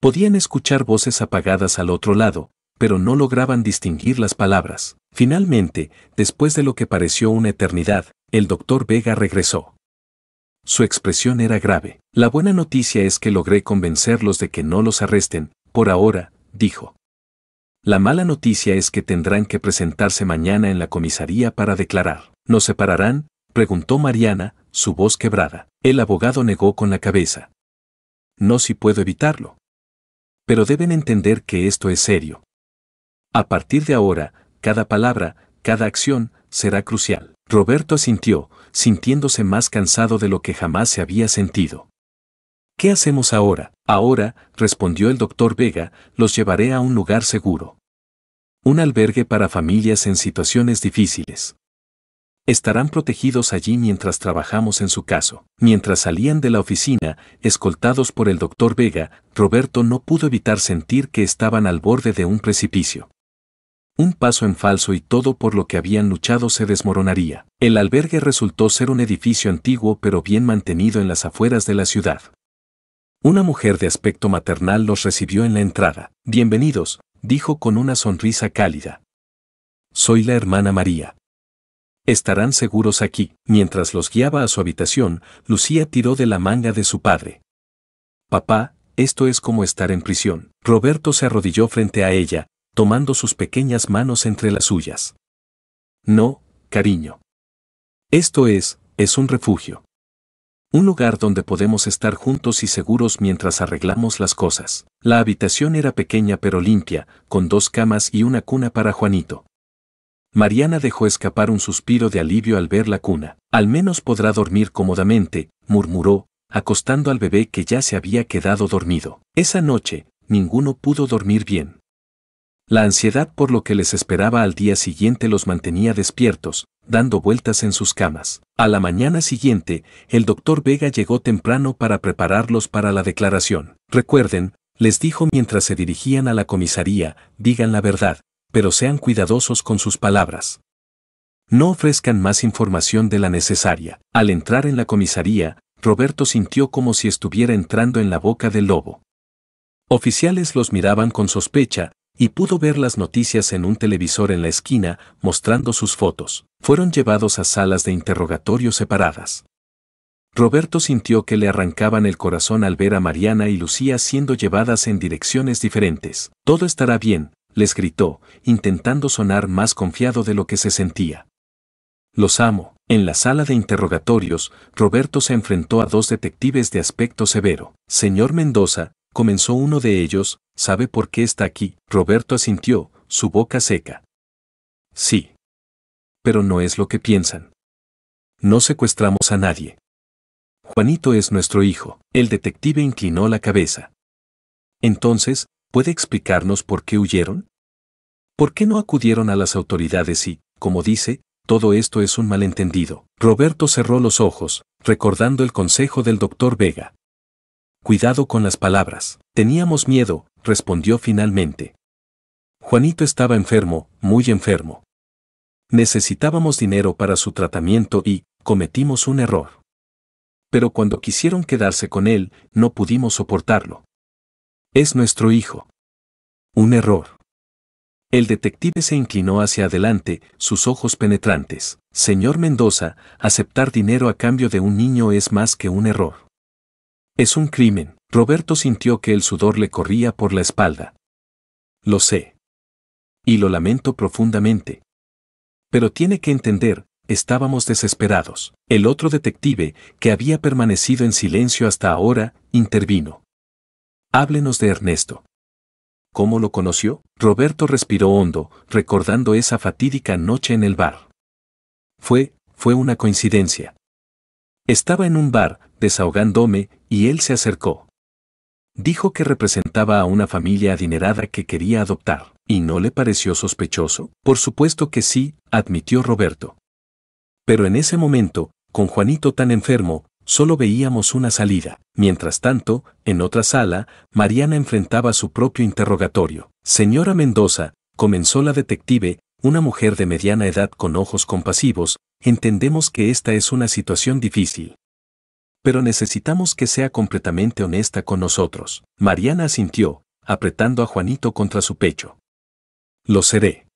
Podían escuchar voces apagadas al otro lado, pero no lograban distinguir las palabras. Finalmente, después de lo que pareció una eternidad, el doctor Vega regresó. Su expresión era grave. La buena noticia es que logré convencerlos de que no los arresten, por ahora, dijo. La mala noticia es que tendrán que presentarse mañana en la comisaría para declarar. ¿Nos separarán?, preguntó Mariana, su voz quebrada. El abogado negó con la cabeza. No, si puedo evitarlo. Pero deben entender que esto es serio. A partir de ahora, cada palabra, cada acción, será crucial. Roberto asintió, sintiéndose más cansado de lo que jamás se había sentido. ¿Qué hacemos ahora? Ahora, respondió el doctor Vega, los llevaré a un lugar seguro. Un albergue para familias en situaciones difíciles. Estarán protegidos allí mientras trabajamos en su caso. Mientras salían de la oficina, escoltados por el doctor Vega, Roberto no pudo evitar sentir que estaban al borde de un precipicio. Un paso en falso y todo por lo que habían luchado se desmoronaría. El albergue resultó ser un edificio antiguo pero bien mantenido en las afueras de la ciudad. Una mujer de aspecto maternal los recibió en la entrada. Bienvenidos, dijo con una sonrisa cálida. Soy la hermana María. Estarán seguros aquí. Mientras los guiaba a su habitación, Lucía tiró de la manga de su padre. Papá, esto es como estar en prisión. Roberto se arrodilló frente a ella, tomando sus pequeñas manos entre las suyas. No, cariño. Esto es, es un refugio. Un lugar donde podemos estar juntos y seguros mientras arreglamos las cosas. La habitación era pequeña pero limpia, con dos camas y una cuna para Juanito. Mariana dejó escapar un suspiro de alivio al ver la cuna. Al menos podrá dormir cómodamente, murmuró, acostando al bebé que ya se había quedado dormido. Esa noche, ninguno pudo dormir bien. La ansiedad por lo que les esperaba al día siguiente los mantenía despiertos, dando vueltas en sus camas. A la mañana siguiente, el doctor Vega llegó temprano para prepararlos para la declaración. Recuerden, les dijo mientras se dirigían a la comisaría, digan la verdad, pero sean cuidadosos con sus palabras. No ofrezcan más información de la necesaria. Al entrar en la comisaría, Roberto sintió como si estuviera entrando en la boca del lobo. Oficiales los miraban con sospecha, y pudo ver las noticias en un televisor en la esquina, mostrando sus fotos. Fueron llevados a salas de interrogatorio separadas. Roberto sintió que le arrancaban el corazón al ver a Mariana y Lucía siendo llevadas en direcciones diferentes. Todo estará bien, les gritó, intentando sonar más confiado de lo que se sentía. Los amo. En la sala de interrogatorios, Roberto se enfrentó a dos detectives de aspecto severo. Señor Mendoza, comenzó uno de ellos, ¿sabe por qué está aquí? Roberto asintió, su boca seca. Sí. Pero no es lo que piensan. No secuestramos a nadie. Juanito es nuestro hijo. El detective inclinó la cabeza. Entonces, ¿puede explicarnos por qué huyeron? ¿Por qué no acudieron a las autoridades y, como dice, todo esto es un malentendido? Roberto cerró los ojos, recordando el consejo del doctor Vega. Cuidado con las palabras. Teníamos miedo, respondió finalmente. Juanito estaba enfermo, muy enfermo. Necesitábamos dinero para su tratamiento y cometimos un error. Pero cuando quisieron quedarse con él, no pudimos soportarlo. Es nuestro hijo. Un error. El detective se inclinó hacia adelante, sus ojos penetrantes. Señor Mendoza, aceptar dinero a cambio de un niño es más que un error. Es un crimen. Roberto sintió que el sudor le corría por la espalda. Lo sé. Y lo lamento profundamente. Pero tiene que entender, estábamos desesperados. El otro detective, que había permanecido en silencio hasta ahora, intervino. Háblenos de Ernesto. ¿Cómo lo conoció? Roberto respiró hondo, recordando esa fatídica noche en el bar. Fue, fue una coincidencia. Estaba en un bar, desahogándome, y él se acercó. Dijo que representaba a una familia adinerada que quería adoptar. ¿Y no le pareció sospechoso? Por supuesto que sí, admitió Roberto. Pero en ese momento, con Juanito tan enfermo, solo veíamos una salida. Mientras tanto, en otra sala, Mariana enfrentaba su propio interrogatorio. Señora Mendoza, comenzó la detective, una mujer de mediana edad con ojos compasivos, entendemos que esta es una situación difícil. Pero necesitamos que sea completamente honesta con nosotros. Mariana asintió, apretando a Juanito contra su pecho. Lo seré.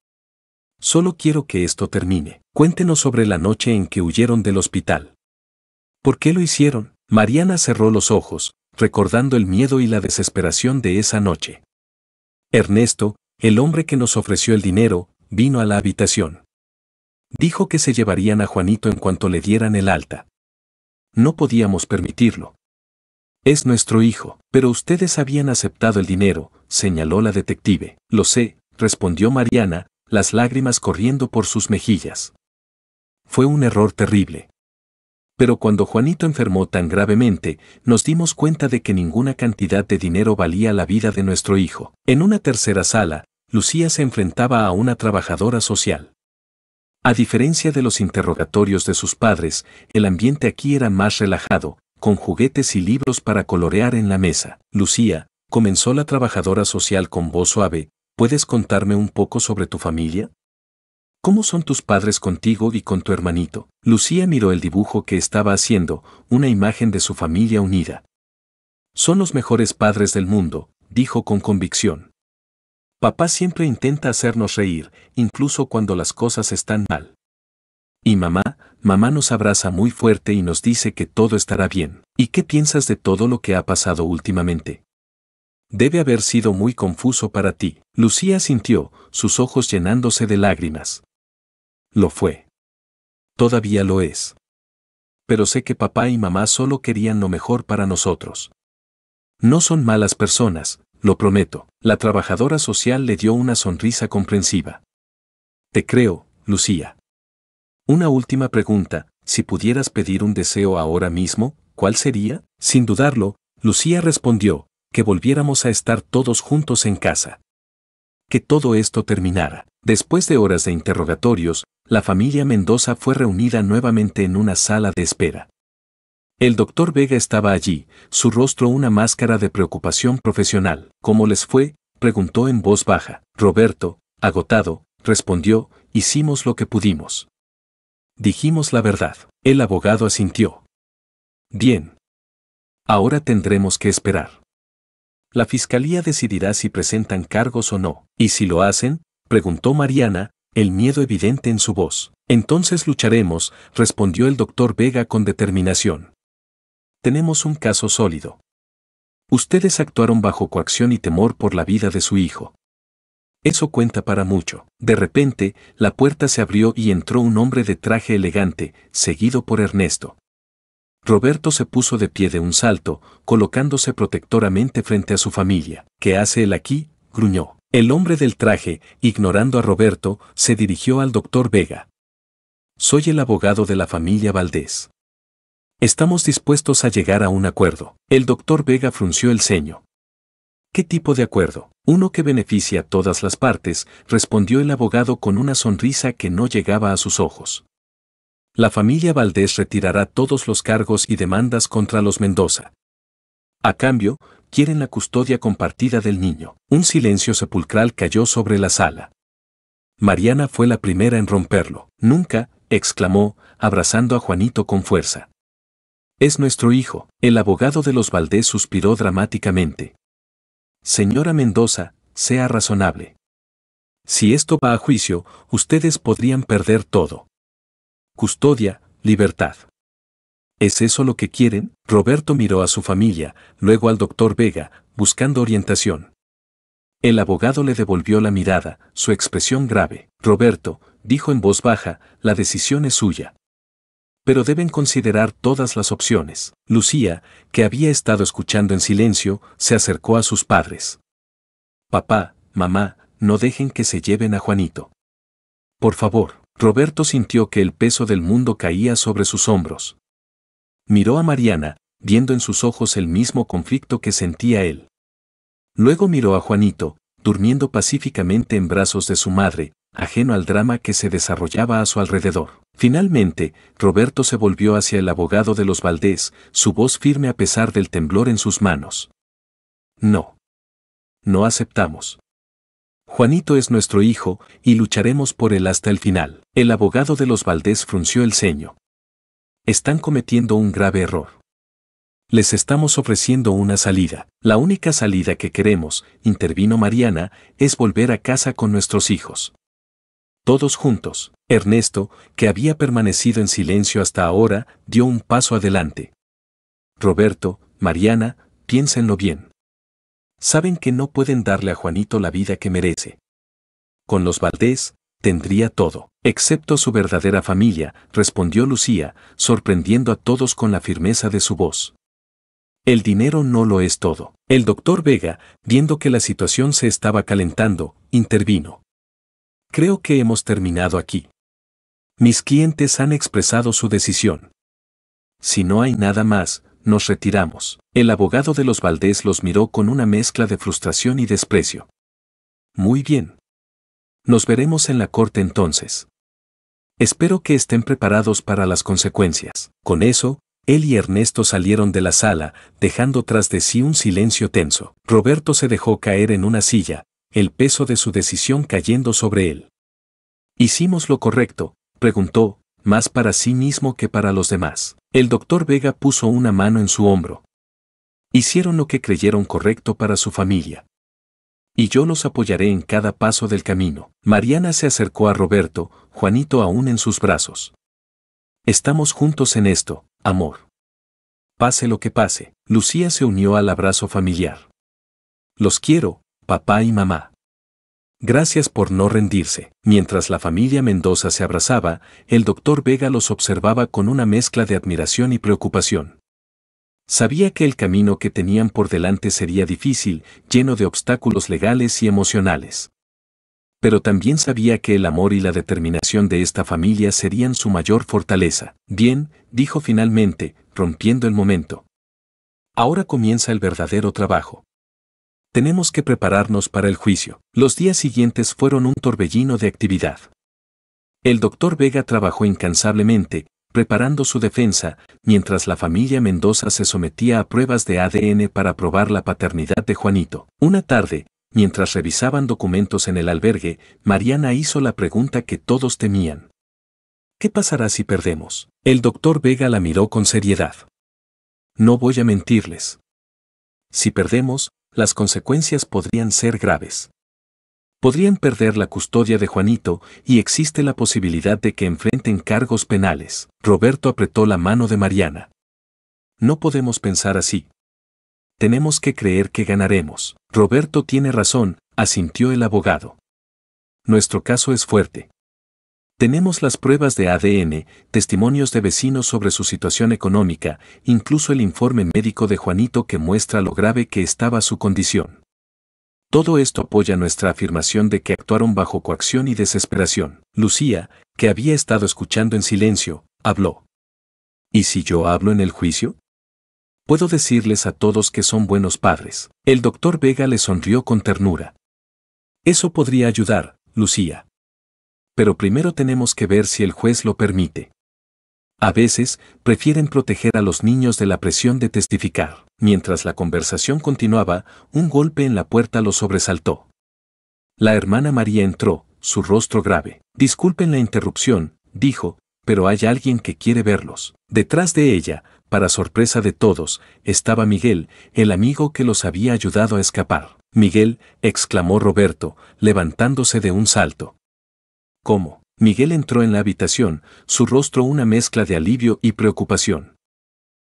Solo quiero que esto termine. Cuéntenos sobre la noche en que huyeron del hospital. ¿Por qué lo hicieron? Mariana cerró los ojos, recordando el miedo y la desesperación de esa noche. Ernesto, el hombre que nos ofreció el dinero, vino a la habitación. Dijo que se llevarían a Juanito en cuanto le dieran el alta. No podíamos permitirlo. Es nuestro hijo, pero ustedes habían aceptado el dinero, señaló la detective. Lo sé, respondió Mariana, las lágrimas corriendo por sus mejillas. Fue un error terrible. Pero cuando Juanito enfermó tan gravemente, nos dimos cuenta de que ninguna cantidad de dinero valía la vida de nuestro hijo. En una tercera sala, Lucía se enfrentaba a una trabajadora social. A diferencia de los interrogatorios de sus padres, el ambiente aquí era más relajado, con juguetes y libros para colorear en la mesa. Lucía, comenzó la trabajadora social con voz suave, ¿puedes contarme un poco sobre tu familia? ¿Cómo son tus padres contigo y con tu hermanito? Lucía miró el dibujo que estaba haciendo, una imagen de su familia unida. Son los mejores padres del mundo, dijo con convicción. Papá siempre intenta hacernos reír, incluso cuando las cosas están mal. Y mamá, mamá nos abraza muy fuerte y nos dice que todo estará bien. ¿Y qué piensas de todo lo que ha pasado últimamente? Debe haber sido muy confuso para ti. Lucía sintió, sus ojos llenándose de lágrimas. Lo fue. Todavía lo es. Pero sé que papá y mamá solo querían lo mejor para nosotros. No son malas personas, lo prometo. La trabajadora social le dio una sonrisa comprensiva. Te creo, Lucía. Una última pregunta, si pudieras pedir un deseo ahora mismo, ¿cuál sería? Sin dudarlo, Lucía respondió. Que volviéramos a estar todos juntos en casa. Que todo esto terminara. Después de horas de interrogatorios, la familia Mendoza fue reunida nuevamente en una sala de espera. El doctor Vega estaba allí, su rostro una máscara de preocupación profesional. ¿Cómo les fue? Preguntó en voz baja. Roberto, agotado, respondió, hicimos lo que pudimos. Dijimos la verdad. El abogado asintió. Bien. Ahora tendremos que esperar. La fiscalía decidirá si presentan cargos o no. ¿Y si lo hacen? Preguntó Mariana, el miedo evidente en su voz. Entonces lucharemos, respondió el doctor Vega con determinación. Tenemos un caso sólido. Ustedes actuaron bajo coacción y temor por la vida de su hijo. Eso cuenta para mucho. De repente, la puerta se abrió y entró un hombre de traje elegante, seguido por Ernesto. Roberto se puso de pie de un salto, colocándose protectoramente frente a su familia. ¿Qué hace él aquí? Gruñó. El hombre del traje, ignorando a Roberto, se dirigió al doctor Vega. Soy el abogado de la familia Valdés. Estamos dispuestos a llegar a un acuerdo. El doctor Vega frunció el ceño. ¿Qué tipo de acuerdo? Uno que beneficie a todas las partes, respondió el abogado con una sonrisa que no llegaba a sus ojos. La familia Valdés retirará todos los cargos y demandas contra los Mendoza. A cambio, quieren la custodia compartida del niño. Un silencio sepulcral cayó sobre la sala. Mariana fue la primera en romperlo. Nunca, exclamó, abrazando a Juanito con fuerza. Es nuestro hijo. El abogado de los Valdés suspiró dramáticamente. Señora Mendoza, sea razonable. Si esto va a juicio, ustedes podrían perder todo. Custodia, libertad. ¿Es eso lo que quieren? Roberto miró a su familia, luego al doctor Vega, buscando orientación. El abogado le devolvió la mirada, su expresión grave. Roberto, dijo en voz baja, la decisión es suya. Pero deben considerar todas las opciones. Lucía, que había estado escuchando en silencio, se acercó a sus padres. Papá, mamá, no dejen que se lleven a Juanito. Por favor. Roberto sintió que el peso del mundo caía sobre sus hombros. Miró a Mariana, viendo en sus ojos el mismo conflicto que sentía él. Luego miró a Juanito, durmiendo pacíficamente en brazos de su madre, ajeno al drama que se desarrollaba a su alrededor. Finalmente, Roberto se volvió hacia el abogado de los Valdés, su voz firme a pesar del temblor en sus manos. No. No aceptamos. Juanito es nuestro hijo, y lucharemos por él hasta el final. El abogado de los Valdés frunció el ceño. Están cometiendo un grave error. Les estamos ofreciendo una salida. La única salida que queremos, intervino Mariana, es volver a casa con nuestros hijos. Todos juntos. Ernesto, que había permanecido en silencio hasta ahora, dio un paso adelante. Roberto, Mariana, piénsenlo bien. Saben que no pueden darle a Juanito la vida que merece. Con los Valdés, tendría todo, excepto su verdadera familia, respondió Lucía, sorprendiendo a todos con la firmeza de su voz. El dinero no lo es todo. El doctor Vega, viendo que la situación se estaba calentando, intervino. Creo que hemos terminado aquí. Mis clientes han expresado su decisión. Si no hay nada más, nos retiramos. El abogado de los Valdés los miró con una mezcla de frustración y desprecio. Muy bien. Nos veremos en la corte entonces. Espero que estén preparados para las consecuencias. Con eso, él y Ernesto salieron de la sala, dejando tras de sí un silencio tenso. Roberto se dejó caer en una silla, el peso de su decisión cayendo sobre él. ¿Hicimos lo correcto?, preguntó, más para sí mismo que para los demás. El doctor Vega puso una mano en su hombro. Hicieron lo que creyeron correcto para su familia. Y yo los apoyaré en cada paso del camino. Mariana se acercó a Roberto, Juanito aún en sus brazos. Estamos juntos en esto, amor. Pase lo que pase. Lucía se unió al abrazo familiar. Los quiero, papá y mamá. Gracias por no rendirse. Mientras la familia Mendoza se abrazaba, el doctor Vega los observaba con una mezcla de admiración y preocupación. Sabía que el camino que tenían por delante sería difícil, lleno de obstáculos legales y emocionales. Pero también sabía que el amor y la determinación de esta familia serían su mayor fortaleza. Bien, dijo finalmente, rompiendo el momento. Ahora comienza el verdadero trabajo. Tenemos que prepararnos para el juicio. Los días siguientes fueron un torbellino de actividad. El doctor Vega trabajó incansablemente, preparando su defensa, mientras la familia Mendoza se sometía a pruebas de A D N para probar la paternidad de Juanito. Una tarde, mientras revisaban documentos en el albergue, Mariana hizo la pregunta que todos temían. ¿Qué pasará si perdemos? El doctor Vega la miró con seriedad. No voy a mentirles. Si perdemos, las consecuencias podrían ser graves. Podrían perder la custodia de Juanito y existe la posibilidad de que enfrenten cargos penales. Roberto apretó la mano de Mariana. No podemos pensar así. Tenemos que creer que ganaremos. Roberto tiene razón, asintió el abogado. Nuestro caso es fuerte. Tenemos las pruebas de A D N, testimonios de vecinos sobre su situación económica, incluso el informe médico de Juanito que muestra lo grave que estaba su condición. Todo esto apoya nuestra afirmación de que actuaron bajo coacción y desesperación. Lucía, que había estado escuchando en silencio, habló. ¿Y si yo hablo en el juicio? Puedo decirles a todos que son buenos padres. El doctor Vega le sonrió con ternura. Eso podría ayudar, Lucía. Pero primero tenemos que ver si el juez lo permite. A veces, prefieren proteger a los niños de la presión de testificar. Mientras la conversación continuaba, un golpe en la puerta los sobresaltó. La hermana María entró, su rostro grave. Disculpen la interrupción, dijo, pero hay alguien que quiere verlos. Detrás de ella, para sorpresa de todos, estaba Miguel, el amigo que los había ayudado a escapar. Miguel, exclamó Roberto, levantándose de un salto. ¿Cómo? Miguel entró en la habitación, su rostro una mezcla de alivio y preocupación.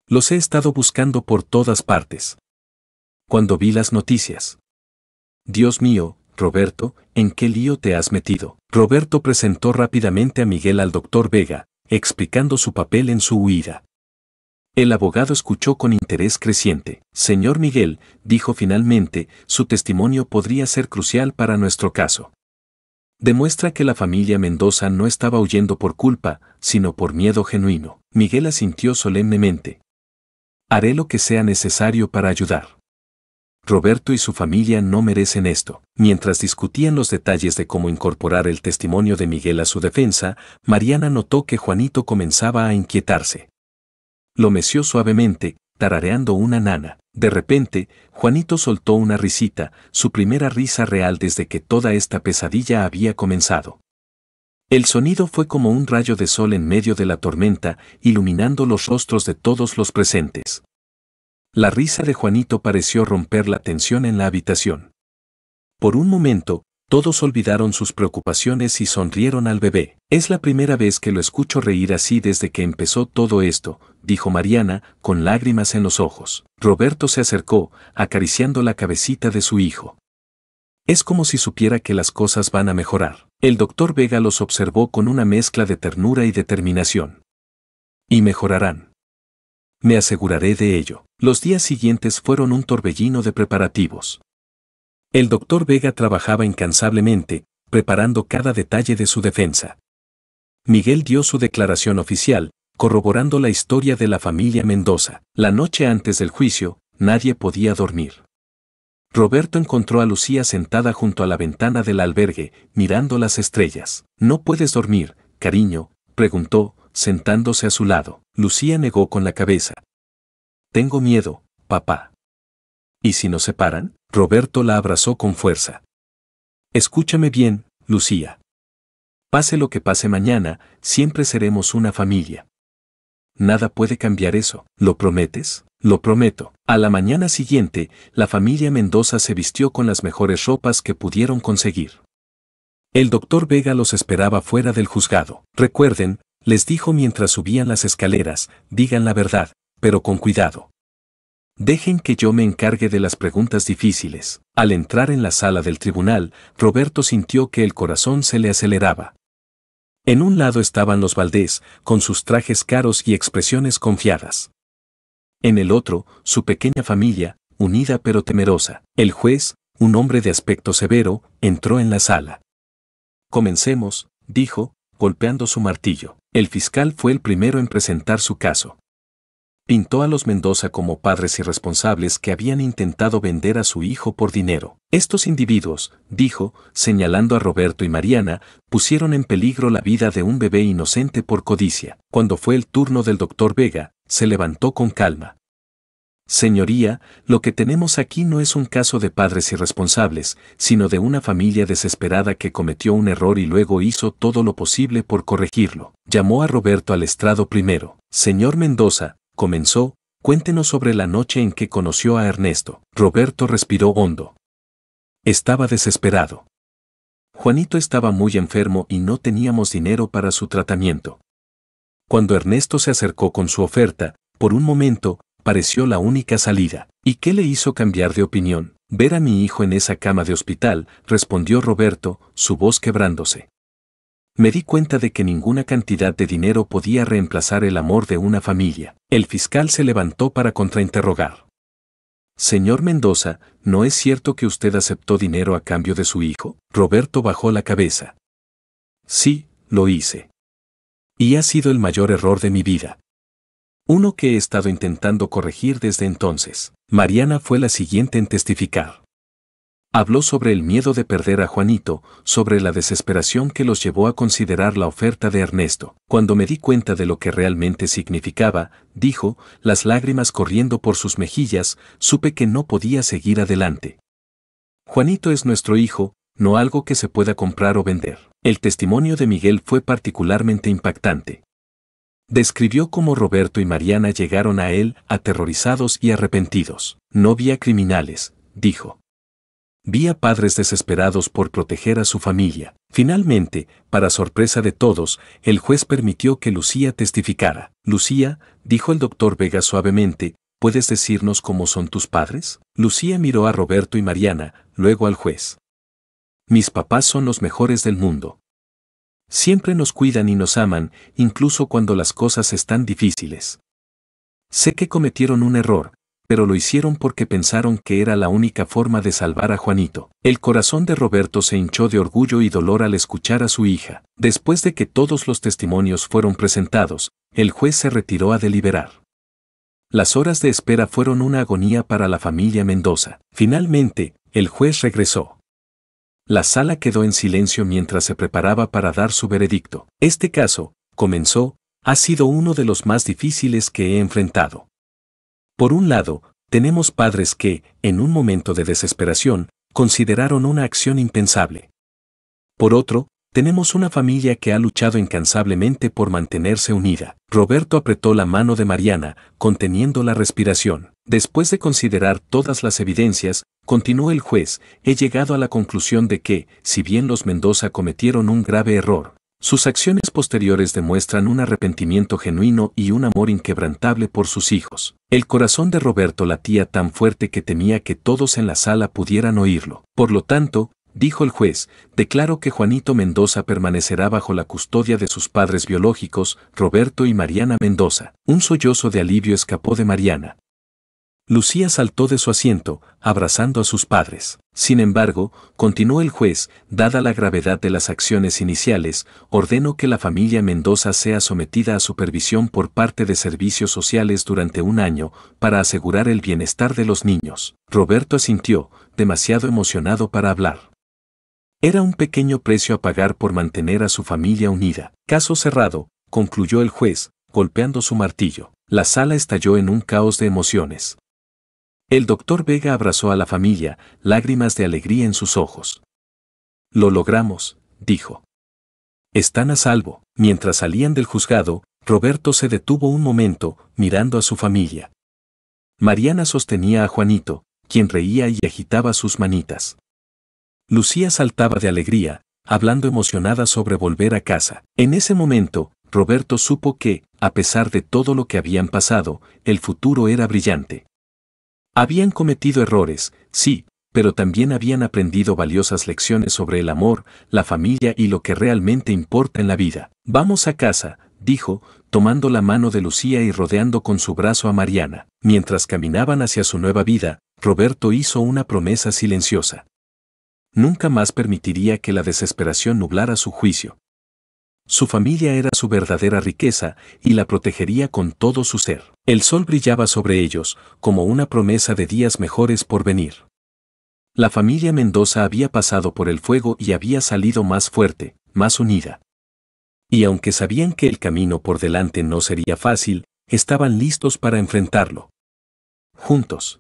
Los he estado buscando por todas partes. Cuando vi las noticias. Dios mío, Roberto, ¿en qué lío te has metido? Roberto presentó rápidamente a Miguel al doctor Vega, explicando su papel en su huida. El abogado escuchó con interés creciente. Señor Miguel, dijo finalmente, su testimonio podría ser crucial para nuestro caso. Demuestra que la familia Mendoza no estaba huyendo por culpa, sino por miedo genuino. Miguel asintió solemnemente. Haré lo que sea necesario para ayudar. Roberto y su familia no merecen esto. Mientras discutían los detalles de cómo incorporar el testimonio de Miguel a su defensa, Mariana notó que Juanito comenzaba a inquietarse. Lo meció suavemente, tarareando una nana. De repente, Juanito soltó una risita, su primera risa real desde que toda esta pesadilla había comenzado. El sonido fue como un rayo de sol en medio de la tormenta, iluminando los rostros de todos los presentes. La risa de Juanito pareció romper la tensión en la habitación. Por un momento, todos olvidaron sus preocupaciones y sonrieron al bebé. Es la primera vez que lo escucho reír así desde que empezó todo esto, dijo Mariana, con lágrimas en los ojos. Roberto se acercó, acariciando la cabecita de su hijo. Es como si supiera que las cosas van a mejorar. El doctor Vega los observó con una mezcla de ternura y determinación. Y mejorarán. Me aseguraré de ello. Los días siguientes fueron un torbellino de preparativos. El doctor Vega trabajaba incansablemente, preparando cada detalle de su defensa. Miguel dio su declaración oficial, corroborando la historia de la familia Mendoza. La noche antes del juicio, nadie podía dormir. Roberto encontró a Lucía sentada junto a la ventana del albergue, mirando las estrellas. ¿No puedes dormir, cariño?, preguntó, sentándose a su lado. Lucía negó con la cabeza. Tengo miedo, papá. ¿Y si nos separan? Roberto la abrazó con fuerza. Escúchame bien, Lucía. Pase lo que pase mañana, siempre seremos una familia. Nada puede cambiar eso. ¿Lo prometes? Lo prometo. A la mañana siguiente, la familia Mendoza se vistió con las mejores ropas que pudieron conseguir. El doctor Vega los esperaba fuera del juzgado. Recuerden, les dijo mientras subían las escaleras, digan la verdad, pero con cuidado. Dejen que yo me encargue de las preguntas difíciles. Al entrar en la sala del tribunal, Roberto sintió que el corazón se le aceleraba. En un lado estaban los Valdés, con sus trajes caros y expresiones confiadas. En el otro, su pequeña familia, unida pero temerosa. El juez, un hombre de aspecto severo, entró en la sala. Comencemos, dijo, golpeando su martillo. El fiscal fue el primero en presentar su caso. Pintó a los Mendoza como padres irresponsables que habían intentado vender a su hijo por dinero. Estos individuos, dijo, señalando a Roberto y Mariana, pusieron en peligro la vida de un bebé inocente por codicia. Cuando fue el turno del doctor Vega, se levantó con calma. Señoría, lo que tenemos aquí no es un caso de padres irresponsables, sino de una familia desesperada que cometió un error y luego hizo todo lo posible por corregirlo. Llamó a Roberto al estrado primero. Señor Mendoza, comenzó, cuéntenos sobre la noche en que conoció a Ernesto. Roberto respiró hondo. Estaba desesperado. Juanito estaba muy enfermo y no teníamos dinero para su tratamiento. Cuando Ernesto se acercó con su oferta, por un momento, pareció la única salida. ¿Y qué le hizo cambiar de opinión? Ver a mi hijo en esa cama de hospital, respondió Roberto, su voz quebrándose. Me di cuenta de que ninguna cantidad de dinero podía reemplazar el amor de una familia. El fiscal se levantó para contrainterrogar. Señor Mendoza, ¿no es cierto que usted aceptó dinero a cambio de su hijo? Roberto bajó la cabeza. Sí, lo hice. Y ha sido el mayor error de mi vida. Uno que he estado intentando corregir desde entonces. Mariana fue la siguiente en testificar. Habló sobre el miedo de perder a Juanito, sobre la desesperación que los llevó a considerar la oferta de Ernesto. Cuando me di cuenta de lo que realmente significaba, dijo, las lágrimas corriendo por sus mejillas, supe que no podía seguir adelante. Juanito es nuestro hijo, no algo que se pueda comprar o vender. El testimonio de Miguel fue particularmente impactante. Describió cómo Roberto y Mariana llegaron a él, aterrorizados y arrepentidos. No vi a criminales, dijo. vi a padres desesperados por proteger a su familia. Finalmente, para sorpresa de todos, el juez permitió que Lucía testificara. Lucía, dijo el doctor Vega suavemente, ¿puedes decirnos cómo son tus padres? Lucía miró a Roberto y Mariana, luego al juez. Mis papás son los mejores del mundo. Siempre nos cuidan y nos aman, incluso cuando las cosas están difíciles. Sé que cometieron un error, pero lo hicieron porque pensaron que era la única forma de salvar a Juanito. El corazón de Roberto se hinchó de orgullo y dolor al escuchar a su hija. Después de que todos los testimonios fueron presentados, el juez se retiró a deliberar. Las horas de espera fueron una agonía para la familia Mendoza. Finalmente, el juez regresó. La sala quedó en silencio mientras se preparaba para dar su veredicto. Este caso, comenzó, ha sido uno de los más difíciles que he enfrentado. Por un lado, tenemos padres que, en un momento de desesperación, consideraron una acción impensable. Por otro, tenemos una familia que ha luchado incansablemente por mantenerse unida. Roberto apretó la mano de Mariana, conteniendo la respiración. Después de considerar todas las evidencias, continuó el juez, he llegado a la conclusión de que, si bien los Mendoza cometieron un grave error, sus acciones posteriores demuestran un arrepentimiento genuino y un amor inquebrantable por sus hijos. El corazón de Roberto latía tan fuerte que temía que todos en la sala pudieran oírlo. Por lo tanto, dijo el juez, declaró que Juanito Mendoza permanecerá bajo la custodia de sus padres biológicos, Roberto y Mariana Mendoza. Un sollozo de alivio escapó de Mariana. Lucía saltó de su asiento, abrazando a sus padres. Sin embargo, continuó el juez, dada la gravedad de las acciones iniciales, ordenó que la familia Mendoza sea sometida a supervisión por parte de servicios sociales durante un año para asegurar el bienestar de los niños. Roberto asintió, demasiado emocionado para hablar. Era un pequeño precio a pagar por mantener a su familia unida. Caso cerrado, concluyó el juez, golpeando su martillo. La sala estalló en un caos de emociones. El doctor Vega abrazó a la familia, lágrimas de alegría en sus ojos. Lo logramos, dijo. Están a salvo. Mientras salían del juzgado, Roberto se detuvo un momento, mirando a su familia. Mariana sostenía a Juanito, quien reía y agitaba sus manitas. Lucía saltaba de alegría, hablando emocionada sobre volver a casa. En ese momento, Roberto supo que, a pesar de todo lo que habían pasado, el futuro era brillante. Habían cometido errores, sí, pero también habían aprendido valiosas lecciones sobre el amor, la familia y lo que realmente importa en la vida. Vamos a casa, dijo, tomando la mano de Lucía y rodeando con su brazo a Mariana. Mientras caminaban hacia su nueva vida, Roberto hizo una promesa silenciosa. Nunca más permitiría que la desesperación nublara su juicio. Su familia era su verdadera riqueza y la protegería con todo su ser. El sol brillaba sobre ellos, como una promesa de días mejores por venir. La familia Mendoza había pasado por el fuego y había salido más fuerte, más unida. Y aunque sabían que el camino por delante no sería fácil, estaban listos para enfrentarlo. Juntos.